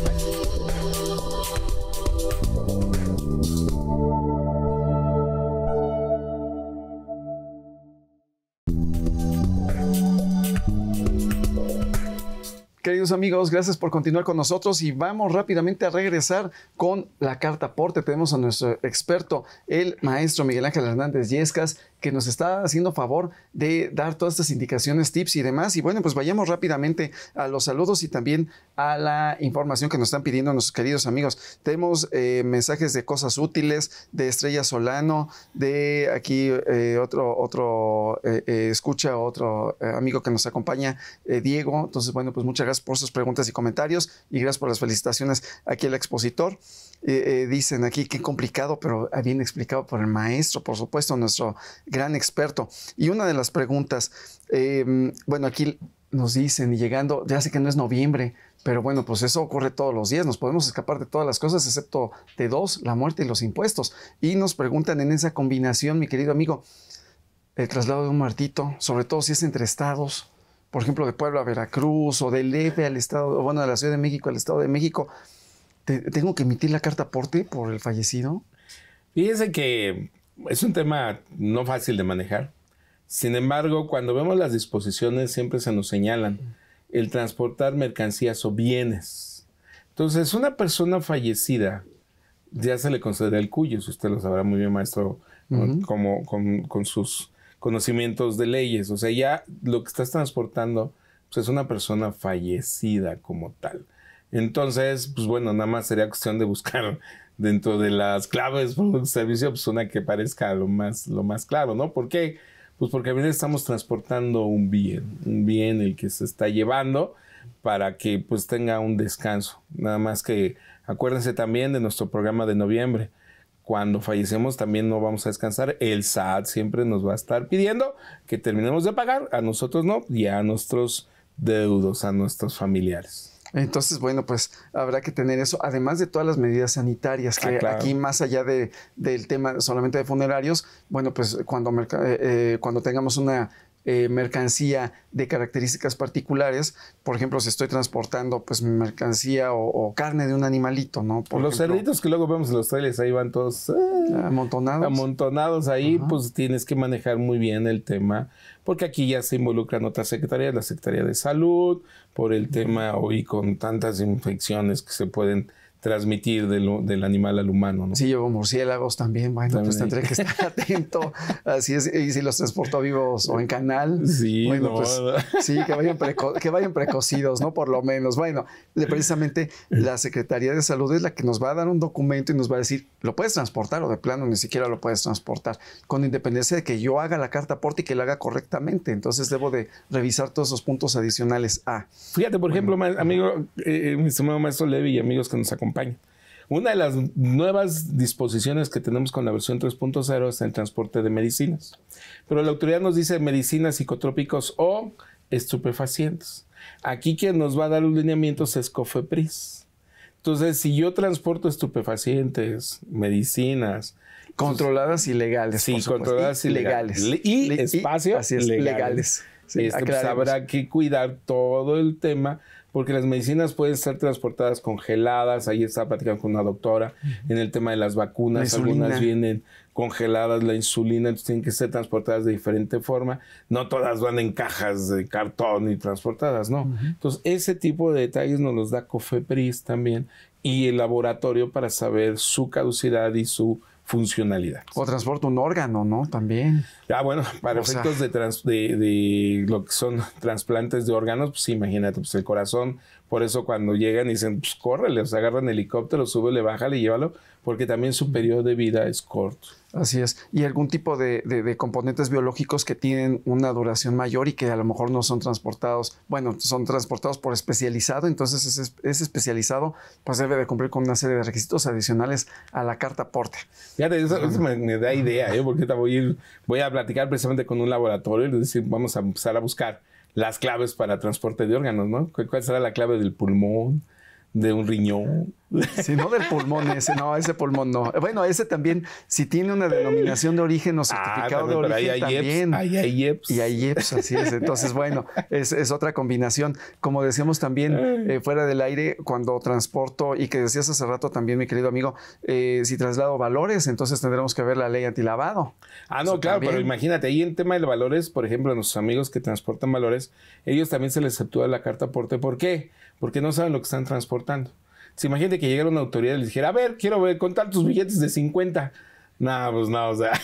Queridos amigos, gracias por continuar con nosotros y vamos rápidamente a regresar con la Carta Aporte. Tenemos a nuestro experto, el maestro Miguel Ángel Hernández Yescas, que nos está haciendo favor de dar todas estas indicaciones, tips y demás. Y bueno, pues vayamos rápidamente a los saludos y también a la información que nos están pidiendo nuestros queridos amigos. Tenemos eh, mensajes de cosas útiles, de Estrella Solano, de aquí eh, otro, otro eh, eh, escucha, otro eh, amigo que nos acompaña, eh, Diego. Entonces, bueno, pues muchas gracias por sus preguntas y comentarios y gracias por las felicitaciones aquí al expositor. Eh, eh, dicen aquí qué complicado, pero bien explicado por el maestro, por supuesto, nuestro gran experto. Y una de las preguntas, eh, bueno, aquí nos dicen, y llegando, ya sé que no es noviembre, pero bueno, pues eso ocurre todos los días. Nos podemos escapar de todas las cosas, excepto de dos, la muerte y los impuestos. Y nos preguntan en esa combinación, mi querido amigo, el traslado de un muertito, sobre todo si es entre estados, por ejemplo, de Puebla a Veracruz o del E F E al estado, o bueno, de la Ciudad de México al Estado de México. ¿Tengo que emitir la carta aporte por el fallecido? Fíjense que es un tema no fácil de manejar. Sin embargo, cuando vemos las disposiciones, siempre se nos señalan el transportar mercancías o bienes. Entonces, una persona fallecida ya se le concederá el cuyo, si usted lo sabrá muy bien, maestro, uh-huh. como, con, con sus conocimientos de leyes. O sea, ya lo que estás transportando pues, es una persona fallecida como tal. Entonces, pues bueno, nada más sería cuestión de buscar dentro de las claves por servicio, pues una que parezca lo más, lo más claro, ¿no? ¿Por qué? Pues porque a veces estamos transportando un bien, un bien el que se está llevando para que pues tenga un descanso. Nada más que acuérdense también de nuestro programa de noviembre. Cuando fallecemos también no vamos a descansar. El S A T siempre nos va a estar pidiendo que terminemos de pagar. A nosotros no, y a nuestros deudos, a nuestros familiares. Entonces, bueno, pues habrá que tener eso, además de todas las medidas sanitarias, que ah, claro. Aquí más allá de, del tema solamente de funerarios, bueno, pues cuando, eh, cuando tengamos una eh, mercancía de características particulares, por ejemplo, si estoy transportando pues mercancía o, o carne de un animalito, ¿no? Por los ejemplo, cerditos que luego vemos en los trailers, ahí van todos eh, amontonados. Amontonados ahí, uh-huh. Pues tienes que manejar muy bien el tema. Porque aquí ya se involucran otras secretarías, la Secretaría de Salud, por el tema hoy con tantas infecciones que se pueden transmitir de lo, del animal al humano, ¿no? Sí, llevo murciélagos también, bueno, también. Pues tendré que estar atento, así es, y si los transporto vivos o en canal, sí, bueno, no, pues, no. Sí, que vayan, preco que vayan precocidos, ¿no? Por lo menos, bueno, precisamente la Secretaría de Salud es la que nos va a dar un documento y nos va a decir, ¿lo puedes transportar o de plano ni siquiera lo puedes transportar? Con independencia de que yo haga la carta aporte y que la haga correctamente, entonces debo de revisar todos esos puntos adicionales a. Fíjate, por bueno, ejemplo, amigo, eh, mi estimado maestro Levi y amigos que nos acompañan, una de las nuevas disposiciones que tenemos con la versión tres punto cero es el transporte de medicinas. Pero la autoridad nos dice medicinas, psicotrópicos o estupefacientes. Aquí quien nos va a dar los lineamientos es Cofepris. Entonces, si yo transporto estupefacientes, medicinas... Controladas y legales. Sí, controladas y legales. Y espacios legales. Habrá que cuidar todo el tema... Porque las medicinas pueden ser transportadas congeladas. Ahí estaba platicando con una doctora uh-huh. en el tema de las vacunas. La algunas vienen congeladas, la insulina, entonces tienen que ser transportadas de diferente forma. No todas van en cajas de cartón y transportadas, no. Uh-huh. Entonces, ese tipo de detalles nos los da Cofepris también y el laboratorio para saber su caducidad y su funcionalidad. O transporta un órgano, ¿no? También. Ah, bueno, para o efectos sea... de, trans, de, de lo que son trasplantes de órganos, pues imagínate, pues el corazón, por eso cuando llegan y dicen, pues córrele, pues agarran helicóptero, súbele, bájale, llévalo, porque también su periodo de vida es corto. Así es. ¿Y algún tipo de, de, de componentes biológicos que tienen una duración mayor y que a lo mejor no son transportados? Bueno, son transportados por especializado, entonces ese, ese especializado pues debe de cumplir con una serie de requisitos adicionales a la Carta Porte. Fíjate, eso, eso me, me da idea, ¿eh? Porque voy a, ir, voy a platicar precisamente con un laboratorio y decir, vamos a empezar a buscar las claves para transporte de órganos, ¿no? ¿Cuál será la clave del pulmón? De un riñón. Sí, no del pulmón ese, no, ese pulmón no. Bueno, ese también, si tiene una denominación de origen o certificado ah, de origen también. Ahí hay I E P S. Y hay I E P S, así es. Entonces, bueno, es, es otra combinación. Como decíamos también eh, fuera del aire, cuando transporto, y que decías hace rato también, mi querido amigo, eh, si traslado valores, entonces tendremos que ver la ley antilavado. Ah, no, Eso claro, también. Pero imagínate, ahí en tema de valores, por ejemplo, a nuestros amigos que transportan valores, ellos también se les exceptúa la Carta Porte. ¿Por qué? Porque no saben lo que están transportando. Si imagínate que llegara una autoridad y les dijera, a ver, quiero ver, contar tus billetes de cincuenta. No, pues no, o sea,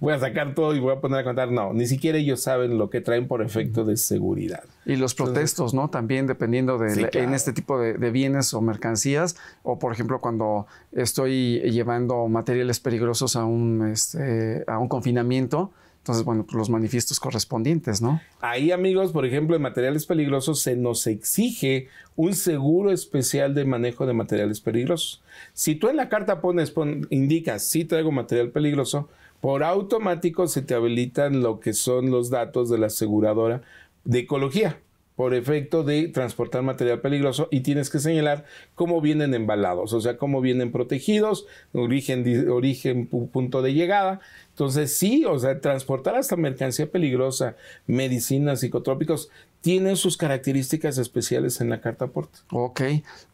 voy a sacar todo y voy a poner a contar. No, ni siquiera ellos saben lo que traen por efecto de seguridad. Y los protestos, entonces, ¿no? También dependiendo de sí, la, claro. en este tipo de, de bienes o mercancías. O, por ejemplo, cuando estoy llevando materiales peligrosos a un, este, a un confinamiento. Entonces, bueno, los manifiestos correspondientes, ¿no? Ahí, amigos, por ejemplo, en materiales peligrosos se nos exige un seguro especial de manejo de materiales peligrosos. Si tú en la carta pones, pon, indicas, sí traigo material peligroso, por automático se te habilitan lo que son los datos de la aseguradora de ecología, por efecto de transportar material peligroso, y tienes que señalar cómo vienen embalados, o sea, cómo vienen protegidos, origen, origen punto de llegada. Entonces, sí, o sea, transportar hasta mercancía peligrosa, medicinas, psicotrópicos, tienen sus características especiales en la Carta Porte. Ok,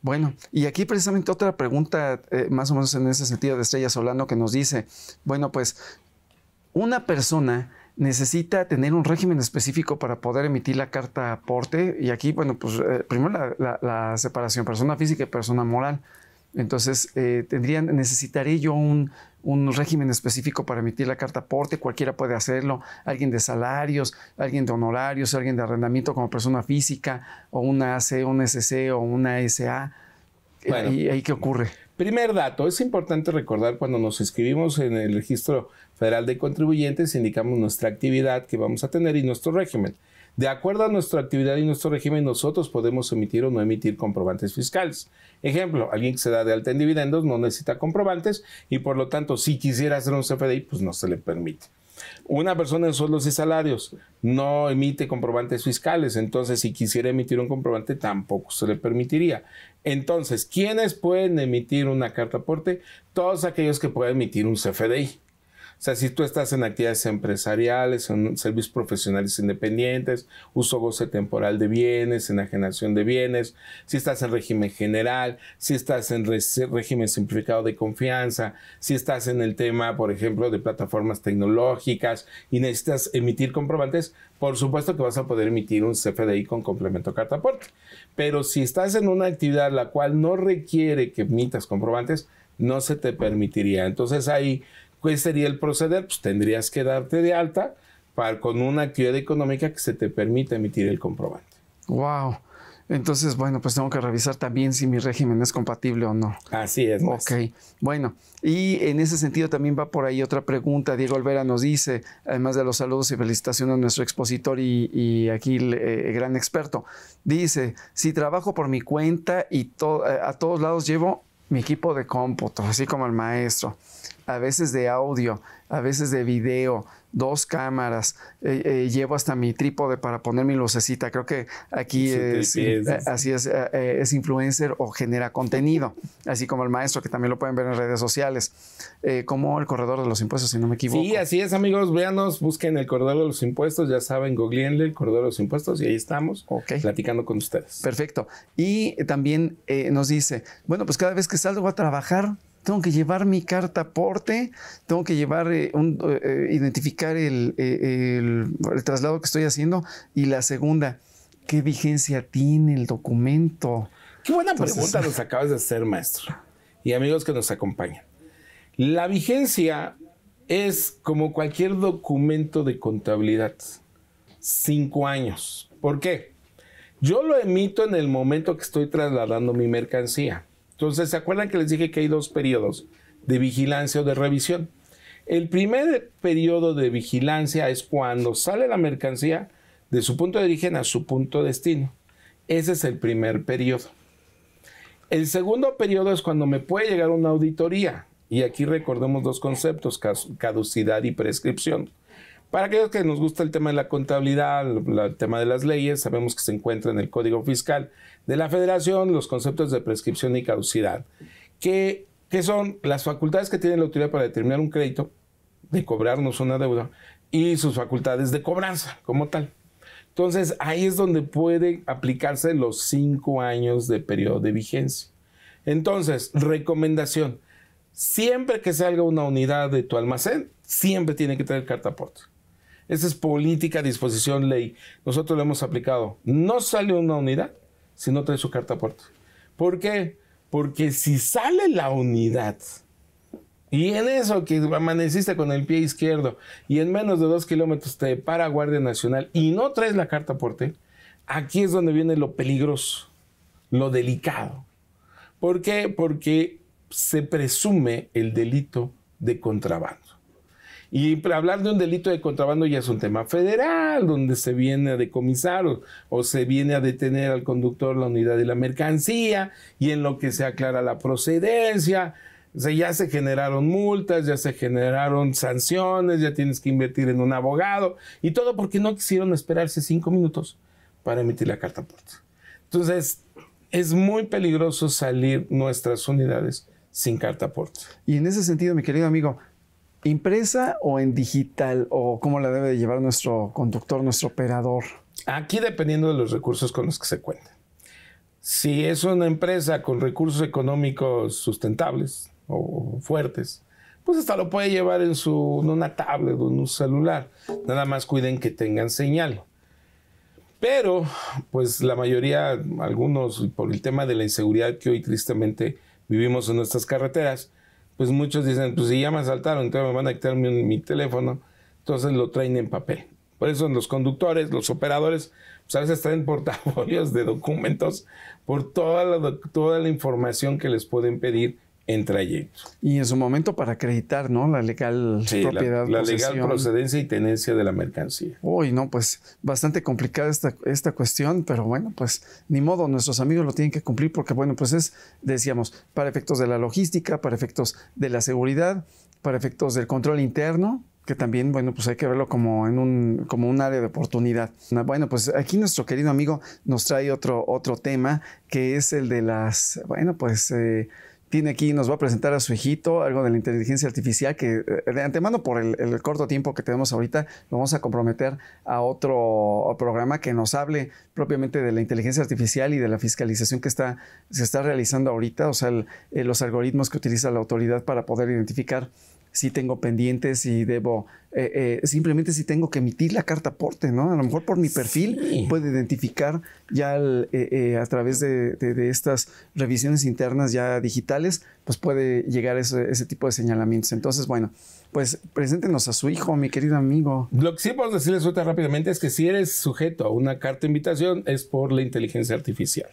bueno, y aquí precisamente otra pregunta, eh, más o menos en ese sentido, de Estrella Solano, que nos dice, bueno, pues, una persona... necesita tener un régimen específico para poder emitir la Carta Porte. Y aquí, bueno, pues eh, primero la, la, la separación persona física y persona moral. Entonces, eh, tendrían, necesitaré yo un, un régimen específico para emitir la Carta Porte. Cualquiera puede hacerlo. Alguien de salarios, alguien de honorarios, alguien de arrendamiento como persona física, o una A C, una S C o una S A. Bueno, ¿Y ahí qué ocurre? Primer dato, es importante recordar cuando nos inscribimos en el Registro Federal de Contribuyentes, indicamos nuestra actividad que vamos a tener y nuestro régimen. De acuerdo a nuestra actividad y nuestro régimen, nosotros podemos emitir o no emitir comprobantes fiscales. Ejemplo, alguien que se da de alta en dividendos no necesita comprobantes y por lo tanto, si quisiera hacer un C F D I, pues no se le permite. Una persona en sueldos y salarios no emite comprobantes fiscales, entonces si quisiera emitir un comprobante tampoco se le permitiría. Entonces, ¿quiénes pueden emitir una carta aporte? Todos aquellos que puedan emitir un C F D I. O sea, si tú estás en actividades empresariales, en servicios profesionales independientes, uso goce temporal de bienes, enajenación de bienes, si estás en régimen general, si estás en régimen simplificado de confianza, si estás en el tema, por ejemplo, de plataformas tecnológicas y necesitas emitir comprobantes, por supuesto que vas a poder emitir un C F D I con complemento carta aporte. Pero si estás en una actividad la cual no requiere que emitas comprobantes, no se te permitiría. Entonces ahí... ¿cuál sería el proceder? Pues tendrías que darte de alta para, con una actividad económica que se te permita emitir el comprobante. ¡Wow! Entonces, bueno, pues tengo que revisar también si mi régimen es compatible o no. Así es. Ok, bueno, y en ese sentido también va por ahí otra pregunta. Diego Olvera nos dice, además de los saludos y felicitaciones a nuestro expositor y, y aquí el eh, gran experto, dice, si trabajo por mi cuenta y to- a todos lados llevo mi equipo de cómputo, así como el maestro. a veces de audio, a veces de video, dos cámaras, eh, eh, llevo hasta mi trípode para poner mi lucecita. Creo que aquí sí, es, es, es, así es, eh, es influencer o genera contenido, así como el maestro, que también lo pueden ver en redes sociales, eh, como el Corredor de los Impuestos, si no me equivoco. Sí, así es, amigos, véanos, busquen el Corredor de los Impuestos, ya saben, googleenle el Corredor de los Impuestos y ahí estamos, okay, platicando con ustedes. Perfecto. Y también eh, nos dice, bueno, pues cada vez que salgo a trabajar, tengo que llevar mi carta porte, tengo que llevar, eh, un, eh, identificar el, eh, el, el traslado que estoy haciendo. Y la segunda, ¿qué vigencia tiene el documento? Qué buena Entonces, pregunta nos acabas de hacer, maestro. Y amigos que nos acompañan. La vigencia es como cualquier documento de contabilidad. Cinco años. ¿Por qué? Yo lo emito en el momento que estoy trasladando mi mercancía. Entonces, ¿se acuerdan que les dije que hay dos periodos de vigilancia o de revisión? El primer periodo de vigilancia es cuando sale la mercancía de su punto de origen a su punto de destino. Ese es el primer periodo. El segundo periodo es cuando me puede llegar una auditoría. Y aquí recordemos dos conceptos, caducidad y prescripción. Para aquellos que nos gusta el tema de la contabilidad, el tema de las leyes, sabemos que se encuentra en el Código Fiscal de la Federación, los conceptos de prescripción y caducidad, que, que son las facultades que tiene la autoridad para determinar un crédito, de cobrarnos una deuda, y sus facultades de cobranza como tal. Entonces, ahí es donde pueden aplicarse los cinco años de periodo de vigencia. Entonces, recomendación, siempre que salga una unidad de tu almacén, siempre tiene que tener carta porte. Esa es política, disposición, ley. Nosotros lo hemos aplicado. No sale una unidad si no trae su carta porte. ¿Por qué? Porque si sale la unidad y en eso que amaneciste con el pie izquierdo y en menos de dos kilómetros te para Guardia Nacional y no traes la carta porte, aquí es donde viene lo peligroso, lo delicado. ¿Por qué? Porque se presume el delito de contrabando. Y para hablar de un delito de contrabando ya es un tema federal, donde se viene a decomisar o, o se viene a detener al conductor la unidad de la mercancía y en lo que se aclara la procedencia. O sea, ya se generaron multas, ya se generaron sanciones, ya tienes que invertir en un abogado y todo porque no quisieron esperarse cinco minutos para emitir la carta porte. Entonces, es muy peligroso salir nuestras unidades sin carta porte. Y en ese sentido, mi querido amigo, ¿impresa o en digital? ¿O cómo la debe de llevar nuestro conductor, nuestro operador? Aquí dependiendo de los recursos con los que se cuenta. Si es una empresa con recursos económicos sustentables o fuertes, pues hasta lo puede llevar en, su, en una tablet o en un celular. Nada más cuiden que tengan señal. Pero, pues la mayoría, algunos por el tema de la inseguridad que hoy tristemente vivimos en nuestras carreteras, pues muchos dicen, pues si ya me asaltaron, entonces me van a quitar mi, mi teléfono. Entonces lo traen en papel. Por eso los conductores, los operadores, pues a veces traen portafolios de documentos por toda la, toda la información que les pueden pedir en trayecto. Y en su momento para acreditar, ¿no? La legal sí, propiedad. La, la legal procedencia y tenencia de la mercancía. Uy, no, pues bastante complicada esta, esta cuestión, pero bueno, pues ni modo, nuestros amigos lo tienen que cumplir porque, bueno, pues es, decíamos, para efectos de la logística, para efectos de la seguridad, para efectos del control interno, que también, bueno, pues hay que verlo como, en un, como un área de oportunidad. Bueno, pues aquí nuestro querido amigo nos trae otro, otro tema, que es el de las, bueno, pues... Eh, tiene aquí, nos va a presentar a su hijito, algo de la inteligencia artificial que de antemano por el, el corto tiempo que tenemos ahorita lo vamos a comprometer a otro programa que nos hable propiamente de la inteligencia artificial y de la fiscalización que está, se está realizando ahorita, o sea, el, los algoritmos que utiliza la autoridad para poder identificar si tengo pendientes, si debo, eh, eh, simplemente si tengo que emitir la carta aporte, ¿no? A lo mejor por mi perfil sí puedo identificar ya el, eh, eh, a través de, de, de estas revisiones internas ya digitales, pues puede llegar ese, ese tipo de señalamientos. Entonces, bueno, pues preséntenos a su hijo, mi querido amigo. Lo que sí podemos decirles ahorita rápidamente es que si eres sujeto a una carta de invitación es por la inteligencia artificial.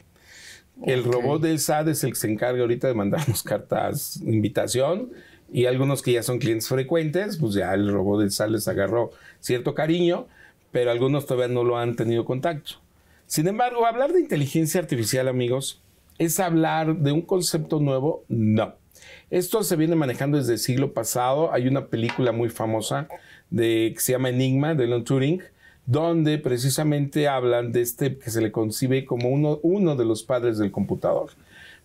El okay. robot del S A T es el que se encarga ahorita de mandarnos cartas de invitación. Y algunos que ya son clientes frecuentes, pues ya el robot del S A T les agarró cierto cariño, pero algunos todavía no lo han tenido contacto. Sin embargo, hablar de inteligencia artificial, amigos, ¿es hablar de un concepto nuevo? No. Esto se viene manejando desde el siglo pasado. Hay una película muy famosa de, que se llama Enigma, de Alan Turing, donde precisamente hablan de este que se le concibe como uno, uno de los padres del computador.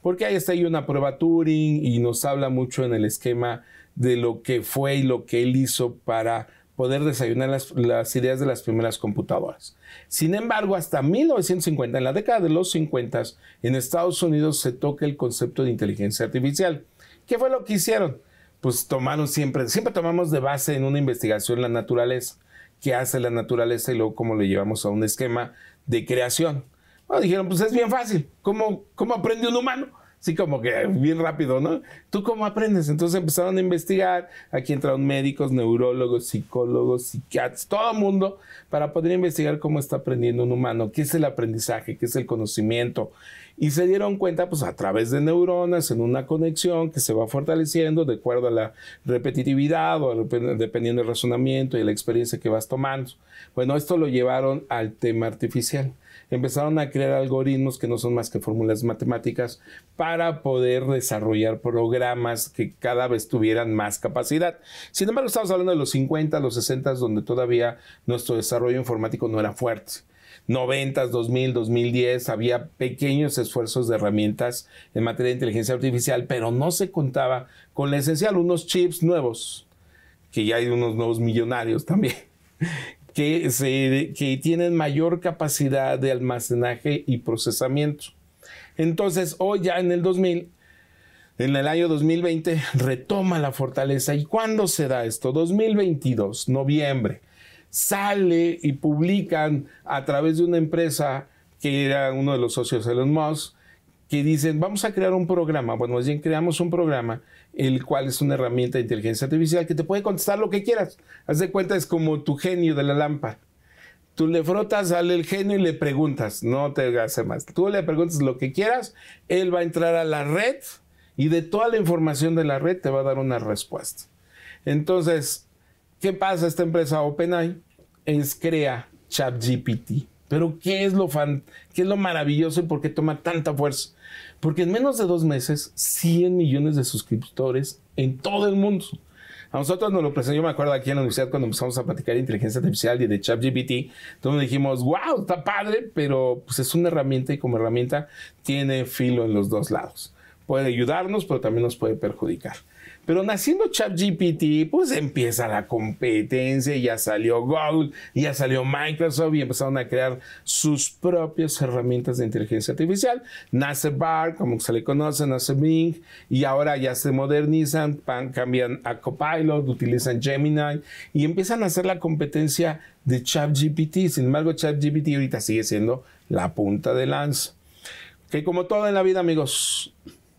Porque ahí está ahí una prueba Turing y nos habla mucho en el esquema de lo que fue y lo que él hizo para poder desayunar las, las ideas de las primeras computadoras. Sin embargo, hasta mil novecientos cincuenta, en la década de los cincuenta, en Estados Unidos se toca el concepto de inteligencia artificial. ¿Qué fue lo que hicieron? Pues tomaron siempre, siempre tomamos de base en una investigación la naturaleza, qué hace la naturaleza y luego cómo lo llevamos a un esquema de creación. Bueno, dijeron, pues es bien fácil, ¿cómo, cómo aprende un humano? Sí, como que bien rápido, ¿no? ¿Tú cómo aprendes? Entonces empezaron a investigar. Aquí entraron médicos, neurólogos, psicólogos, psiquiatras, todo el mundo para poder investigar cómo está aprendiendo un humano, qué es el aprendizaje, qué es el conocimiento. Y se dieron cuenta, pues, a través de neuronas, en una conexión que se va fortaleciendo de acuerdo a la repetitividad o dependiendo del razonamiento y la experiencia que vas tomando. Bueno, esto lo llevaron al tema artificial. Empezaron a crear algoritmos que no son más que fórmulas matemáticas para poder desarrollar programas que cada vez tuvieran más capacidad. Sin embargo, estamos hablando de los cincuenta, los sesenta, donde todavía nuestro desarrollo informático no era fuerte. noventa, dos mil, dos mil diez, había pequeños esfuerzos de herramientas en materia de inteligencia artificial, pero no se contaba con lo esencial, unos chips nuevos, que ya hay unos nuevos millonarios también, Que, se, que tienen mayor capacidad de almacenaje y procesamiento. Entonces, hoy ya en el dos mil, en el año dos mil veinte, retoma la fortaleza. ¿Y cuándo se da esto? dos mil veintidós, noviembre, sale y publican a través de una empresa que era uno de los socios de Elon Musk, que dicen, vamos a crear un programa. Bueno, más bien creamos un programa, el cual es una herramienta de inteligencia artificial que te puede contestar lo que quieras. Haz de cuenta, es como tu genio de la lámpara. Tú le frotas al genio y le preguntas, no te hagas más. Tú le preguntas lo que quieras, él va a entrar a la red y de toda la información de la red te va a dar una respuesta. Entonces, ¿qué pasa? Esta empresa OpenAI es crea ChatGPT. Pero ¿qué es lo fan, qué es lo maravilloso y por qué toma tanta fuerza? Porque en menos de dos meses, cien millones de suscriptores en todo el mundo. A nosotros nos lo presentó, yo me acuerdo aquí en la universidad cuando empezamos a platicar de inteligencia artificial y de ChatGPT, todos dijimos, wow, está padre, pero pues es una herramienta y como herramienta tiene filo en los dos lados. Puede ayudarnos, pero también nos puede perjudicar. Pero naciendo ChatGPT, pues empieza la competencia, ya salió Google, ya salió Microsoft y empezaron a crear sus propias herramientas de inteligencia artificial. Nace Bard, como se le conoce, nace Bing, y ahora ya se modernizan, cambian a Copilot, utilizan Gemini y empiezan a hacer la competencia de ChatGPT. Sin embargo, ChatGPT ahorita sigue siendo la punta de lanza. Que como todo en la vida, amigos,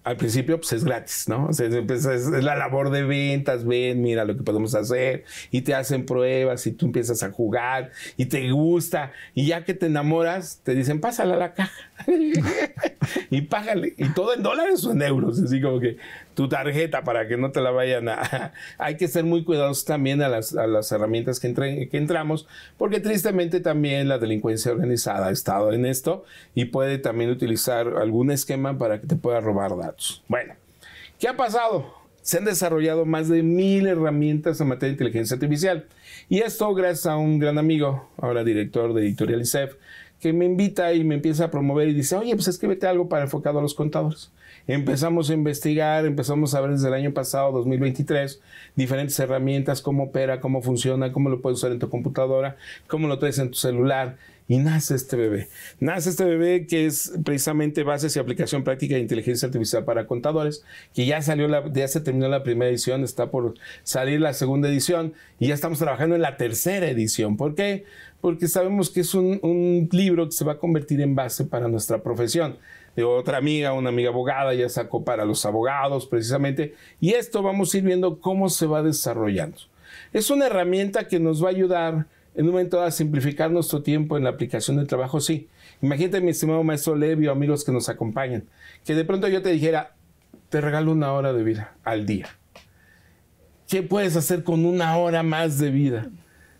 al principio pues es gratis, ¿no? O sea, pues es la labor de ventas, ven, mira lo que podemos hacer, y te hacen pruebas, y tú empiezas a jugar, y te gusta, y ya que te enamoras, te dicen, pásala a la caja, y págale, y todo en dólares o en euros, así como que tu tarjeta para que no te la vayan a... Hay que ser muy cuidadosos también a las, a las herramientas que, entre, que entramos, porque tristemente también la delincuencia organizada ha estado en esto, y puede también utilizar algún esquema para que te pueda robar datos. Bueno, ¿qué ha pasado? Se han desarrollado más de mil herramientas en materia de inteligencia artificial. Y esto gracias a un gran amigo, ahora director de Editorial I S E F, que me invita y me empieza a promover y dice, oye, pues escríbete algo para enfocado a los contadores. Empezamos a investigar, empezamos a ver desde el año pasado, dos mil veintitrés, diferentes herramientas, cómo opera, cómo funciona, cómo lo puedes usar en tu computadora, cómo lo traes en tu celular. Y nace este bebé. Nace este bebé que es precisamente Bases y Aplicación Práctica de Inteligencia Artificial para Contadores, que ya salió, la, ya se terminó la primera edición, está por salir la segunda edición y ya estamos trabajando en la tercera edición. ¿Por qué? Porque sabemos que es un, un libro que se va a convertir en base para nuestra profesión. De otra amiga, una amiga abogada, ya sacó para los abogados precisamente. Y esto vamos a ir viendo cómo se va desarrollando. Es una herramienta que nos va a ayudar en un momento a simplificar nuestro tiempo en la aplicación del trabajo, sí. Imagínate, mi estimado maestro Levio, amigos que nos acompañan, que de pronto yo te dijera, te regalo una hora de vida al día. ¿Qué puedes hacer con una hora más de vida?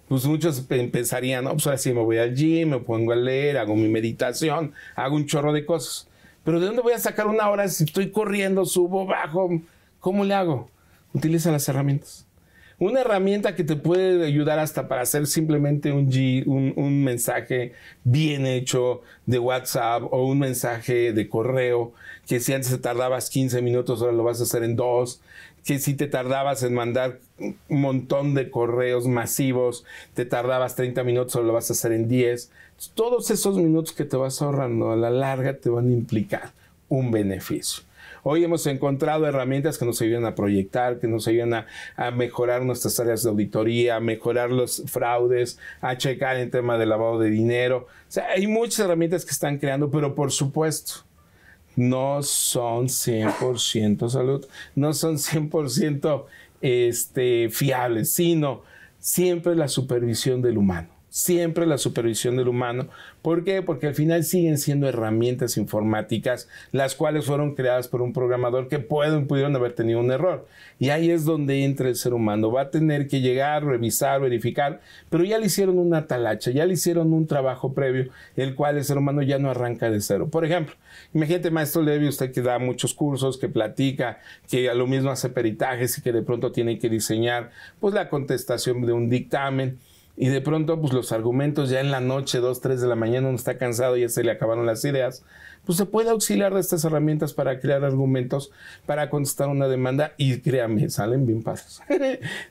Pues muchos pensarían, no, pues ahora sí me voy al gym, me pongo a leer, hago mi meditación, hago un chorro de cosas. Pero ¿de dónde voy a sacar una hora si estoy corriendo, subo, bajo? ¿Cómo le hago? Utiliza las herramientas. Una herramienta que te puede ayudar hasta para hacer simplemente un, G, un, un mensaje bien hecho de WhatsApp o un mensaje de correo, que si antes te tardabas quince minutos, ahora lo vas a hacer en dos, que si te tardabas en mandar un montón de correos masivos, te tardabas treinta minutos, ahora lo vas a hacer en diez. Todos esos minutos que te vas ahorrando a la larga te van a implicar un beneficio. Hoy hemos encontrado herramientas que nos ayudan a proyectar, que nos ayudan a, a mejorar nuestras áreas de auditoría, a mejorar los fraudes, a checar en tema de lavado de dinero. O sea, hay muchas herramientas que están creando, pero por supuesto, no son cien por ciento salud, no son cien por ciento este, fiables, sino siempre la supervisión del humano. Siempre la supervisión del humano. ¿Por qué? Porque al final siguen siendo herramientas informáticas, las cuales fueron creadas por un programador que pueden, pudieron haber tenido un error. Y ahí es donde entra el ser humano. Va a tener que llegar, revisar, verificar, pero ya le hicieron una talacha, ya le hicieron un trabajo previo, el cual el ser humano ya no arranca de cero. Por ejemplo, imagínate, maestro Levi, usted que da muchos cursos, que platica, que a lo mismo hace peritajes y que de pronto tiene que diseñar pues, la contestación de un dictamen. Y de pronto, pues los argumentos ya en la noche, dos, tres de la mañana, uno está cansado, ya se le acabaron las ideas. Pues se puede auxiliar de estas herramientas para crear argumentos, para contestar una demanda y créanme, salen bien pasos.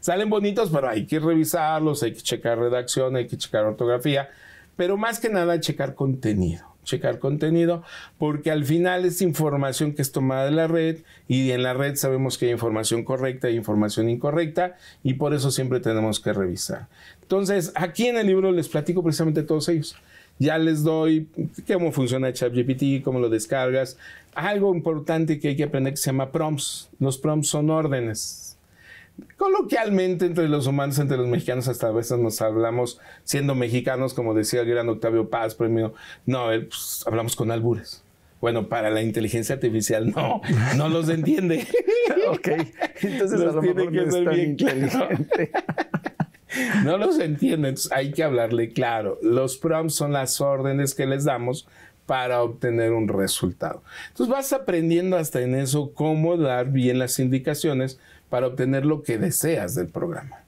Salen bonitos, pero hay que revisarlos, hay que checar redacción, hay que checar ortografía, pero más que nada checar contenido. Checar contenido, porque al final es información que es tomada de la red y en la red sabemos que hay información correcta e información incorrecta y por eso siempre tenemos que revisar. Entonces, aquí en el libro les platico precisamente todos ellos. Ya les doy cómo funciona ChatGPT, cómo lo descargas. Algo importante que hay que aprender que se llama prompts. Los prompts son órdenes. Coloquialmente entre los humanos, entre los mexicanos, hasta a veces nos hablamos siendo mexicanos, como decía el gran Octavio Paz, premio Nobel, pues, hablamos con albures. Bueno, para la inteligencia artificial no, no los entiende. Ok, entonces los a lo mejor que no ser bien inteligente. Claro. No los entiende, entonces hay que hablarle claro. Los prompts son las órdenes que les damos para obtener un resultado. Entonces vas aprendiendo hasta en eso cómo dar bien las indicaciones para obtener lo que deseas del programa.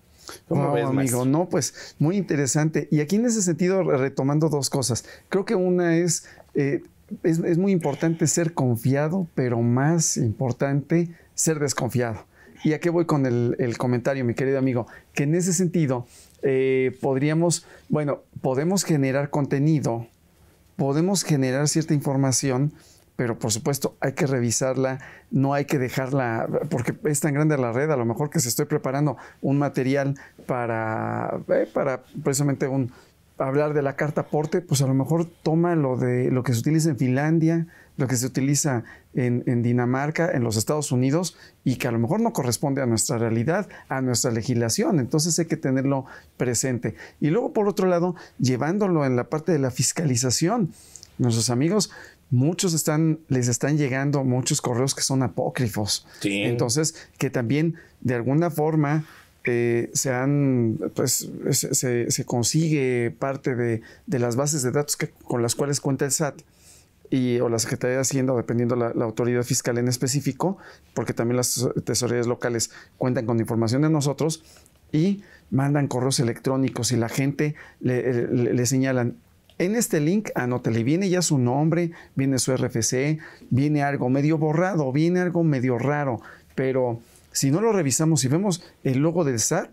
¿Cómo ves, amigo? No, pues muy interesante. Y aquí en ese sentido, retomando dos cosas. Creo que una es, eh, es, es muy importante ser confiado, pero más importante ser desconfiado. Y aquí voy con el, el comentario, mi querido amigo, que en ese sentido eh, podríamos, bueno, podemos generar contenido, podemos generar cierta información, pero por supuesto hay que revisarla, no hay que dejarla, porque es tan grande la red, a lo mejor que se estoy preparando un material para, eh, para precisamente un, hablar de la Carta Porte, pues a lo mejor toma lo, de, lo que se utiliza en Finlandia, lo que se utiliza en, en Dinamarca, en los Estados Unidos, y que a lo mejor no corresponde a nuestra realidad, a nuestra legislación. Entonces hay que tenerlo presente. Y luego, por otro lado, llevándolo en la parte de la fiscalización, nuestros amigos... Muchos están, les están llegando muchos correos que son apócrifos. Sí. Entonces, que también de alguna forma eh, se, han, pues, se, se, se consigue parte de, de las bases de datos que, con las cuales cuenta el SAT y, o la Secretaría de Hacienda, o dependiendo la, la autoridad fiscal en específico, porque también las tesorerías locales cuentan con información de nosotros y mandan correos electrónicos y la gente le, le, le señalan. En este link, anótale, viene ya su nombre, viene su R F C, viene algo medio borrado, viene algo medio raro, pero si no lo revisamos, si vemos el logo del SAT,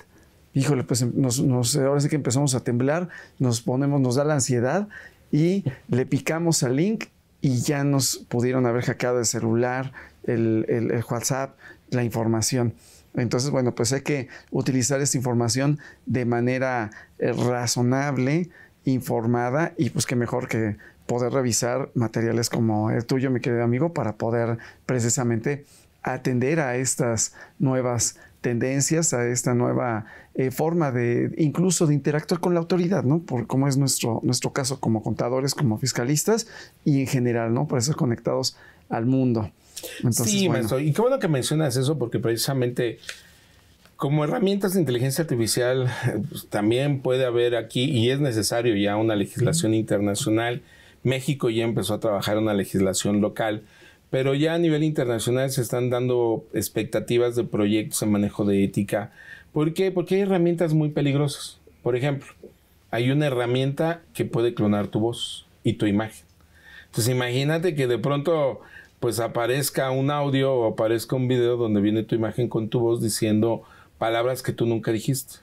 híjole, pues nos, nos, ahora sí que empezamos a temblar, nos ponemos, nos da la ansiedad y le picamos al link y ya nos pudieron haber hackeado el celular, el, el, el WhatsApp, la información. Entonces, bueno, pues hay que utilizar esta información de manera eh, razonable, informada y pues qué mejor que poder revisar materiales como el tuyo, mi querido amigo, para poder precisamente atender a estas nuevas tendencias, a esta nueva eh, forma de incluso de interactuar con la autoridad, ¿no? Por cómo es nuestro, nuestro caso como contadores, como fiscalistas y en general, ¿no? Por eso conectados al mundo. Entonces, sí, bueno. Maestro, y qué bueno que mencionas eso porque precisamente... Como herramientas de inteligencia artificial, pues, también puede haber aquí, y es necesario ya una legislación internacional. México ya empezó a trabajar una legislación local Pero ya a nivel internacional se están dando expectativas de proyectos en manejo de ética. ¿Por qué? Porque hay herramientas muy peligrosas. Por ejemplo, hay una herramienta que puede clonar tu voz y tu imagen. Entonces imagínate que de pronto pues aparezca un audio o aparezca un video donde viene tu imagen con tu voz diciendo palabras que tú nunca dijiste.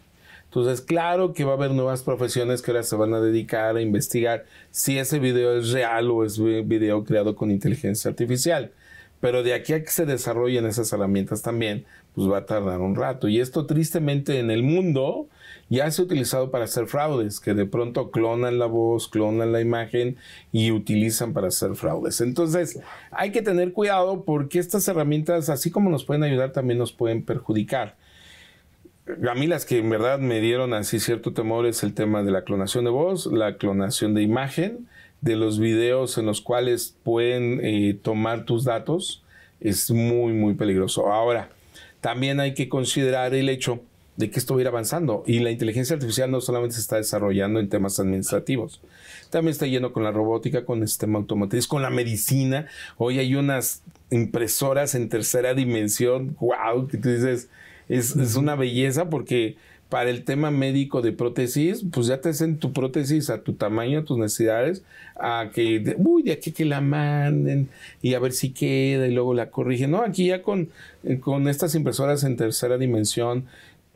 Entonces, claro que va a haber nuevas profesiones que ahora se van a dedicar a investigar si ese video es real o es un video creado con inteligencia artificial. Pero de aquí a que se desarrollen esas herramientas también, pues va a tardar un rato. Y esto tristemente en el mundo ya se ha utilizado para hacer fraudes, que de pronto clonan la voz, clonan la imagen y utilizan para hacer fraudes. Entonces hay que tener cuidado porque estas herramientas, así como nos pueden ayudar, también nos pueden perjudicar. A mí las que en verdad me dieron así cierto temor es el tema de la clonación de voz, la clonación de imagen, de los videos en los cuales pueden eh, tomar tus datos. Es muy, muy peligroso. Ahora, también hay que considerar el hecho de que esto va a ir avanzando y la inteligencia artificial no solamente se está desarrollando en temas administrativos, también está yendo con la robótica, con el sistema automotriz, con la medicina. Hoy hay unas impresoras en tercera dimensión, wow, que tú dices... Es, es una belleza porque para el tema médico de prótesis, pues ya te hacen tu prótesis a tu tamaño, a tus necesidades, a que, de, uy, de aquí que la manden y a ver si queda y luego la corrigen. No, aquí ya con, con estas impresoras en tercera dimensión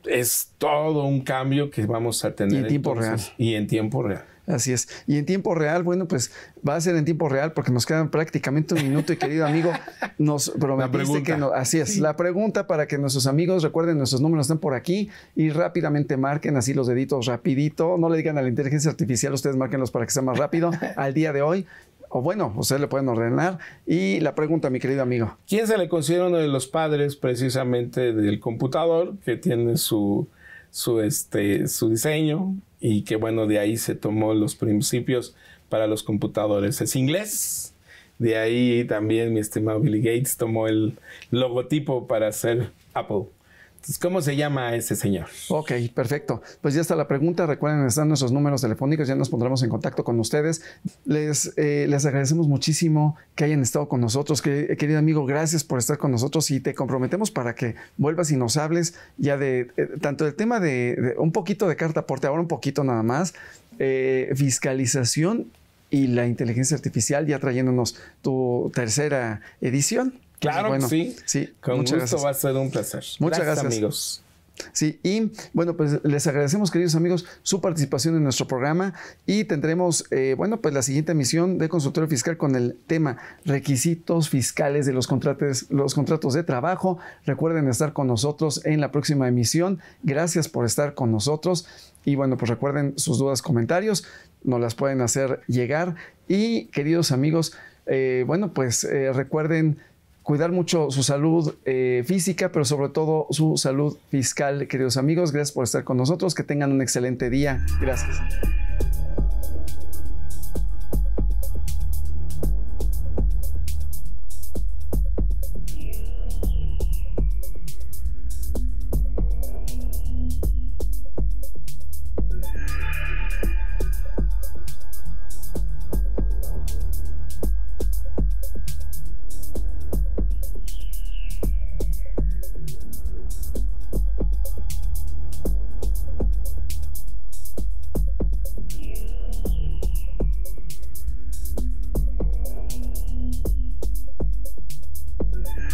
es todo un cambio que vamos a tener. Y en tiempo real. Y en tiempo real. Así es. Y en tiempo real, bueno, pues va a ser en tiempo real porque nos quedan prácticamente un minuto y querido amigo, nos prometiste que no. Así es. Sí. La pregunta para que nuestros amigos recuerden, nuestros números están por aquí y rápidamente marquen así los deditos rapidito. No le digan a la inteligencia artificial, ustedes márquenlos para que sea más rápido al día de hoy. O bueno, ustedes le pueden ordenar. Y la pregunta, mi querido amigo. ¿Quién se le considera uno de los padres precisamente del computador que tiene su, su, este, su diseño? Y que bueno, de ahí se tomó los principios para los computadores. Es inglés. De ahí también mi estimado Bill Gates tomó el logotipo para hacer Apple. Entonces, ¿cómo se llama ese señor? Ok, perfecto. Pues ya está la pregunta. Recuerden, están nuestros números telefónicos. Ya nos pondremos en contacto con ustedes. Les, eh, les agradecemos muchísimo que hayan estado con nosotros. Que, querido amigo, gracias por estar con nosotros y te comprometemos para que vuelvas y nos hables ya de eh, tanto del tema de, de un poquito de Carta Porte, ahora un poquito nada más, eh, fiscalización y la inteligencia artificial, ya trayéndonos tu tercera edición. Claro, bueno, sí. sí. Con mucho gusto, gracias. Va a ser un placer. Muchas gracias, gracias, amigos. Sí, y bueno, pues les agradecemos, queridos amigos, su participación en nuestro programa y tendremos, eh, bueno, pues la siguiente emisión de Consultorio Fiscal con el tema requisitos fiscales de los contratos, los contratos de trabajo. Recuerden estar con nosotros en la próxima emisión. Gracias por estar con nosotros y bueno, pues recuerden sus dudas, comentarios, nos las pueden hacer llegar y queridos amigos, eh, bueno, pues eh, recuerden cuidar mucho su salud eh, física, pero sobre todo su salud fiscal. Queridos amigos, gracias por estar con nosotros. Que tengan un excelente día. Gracias.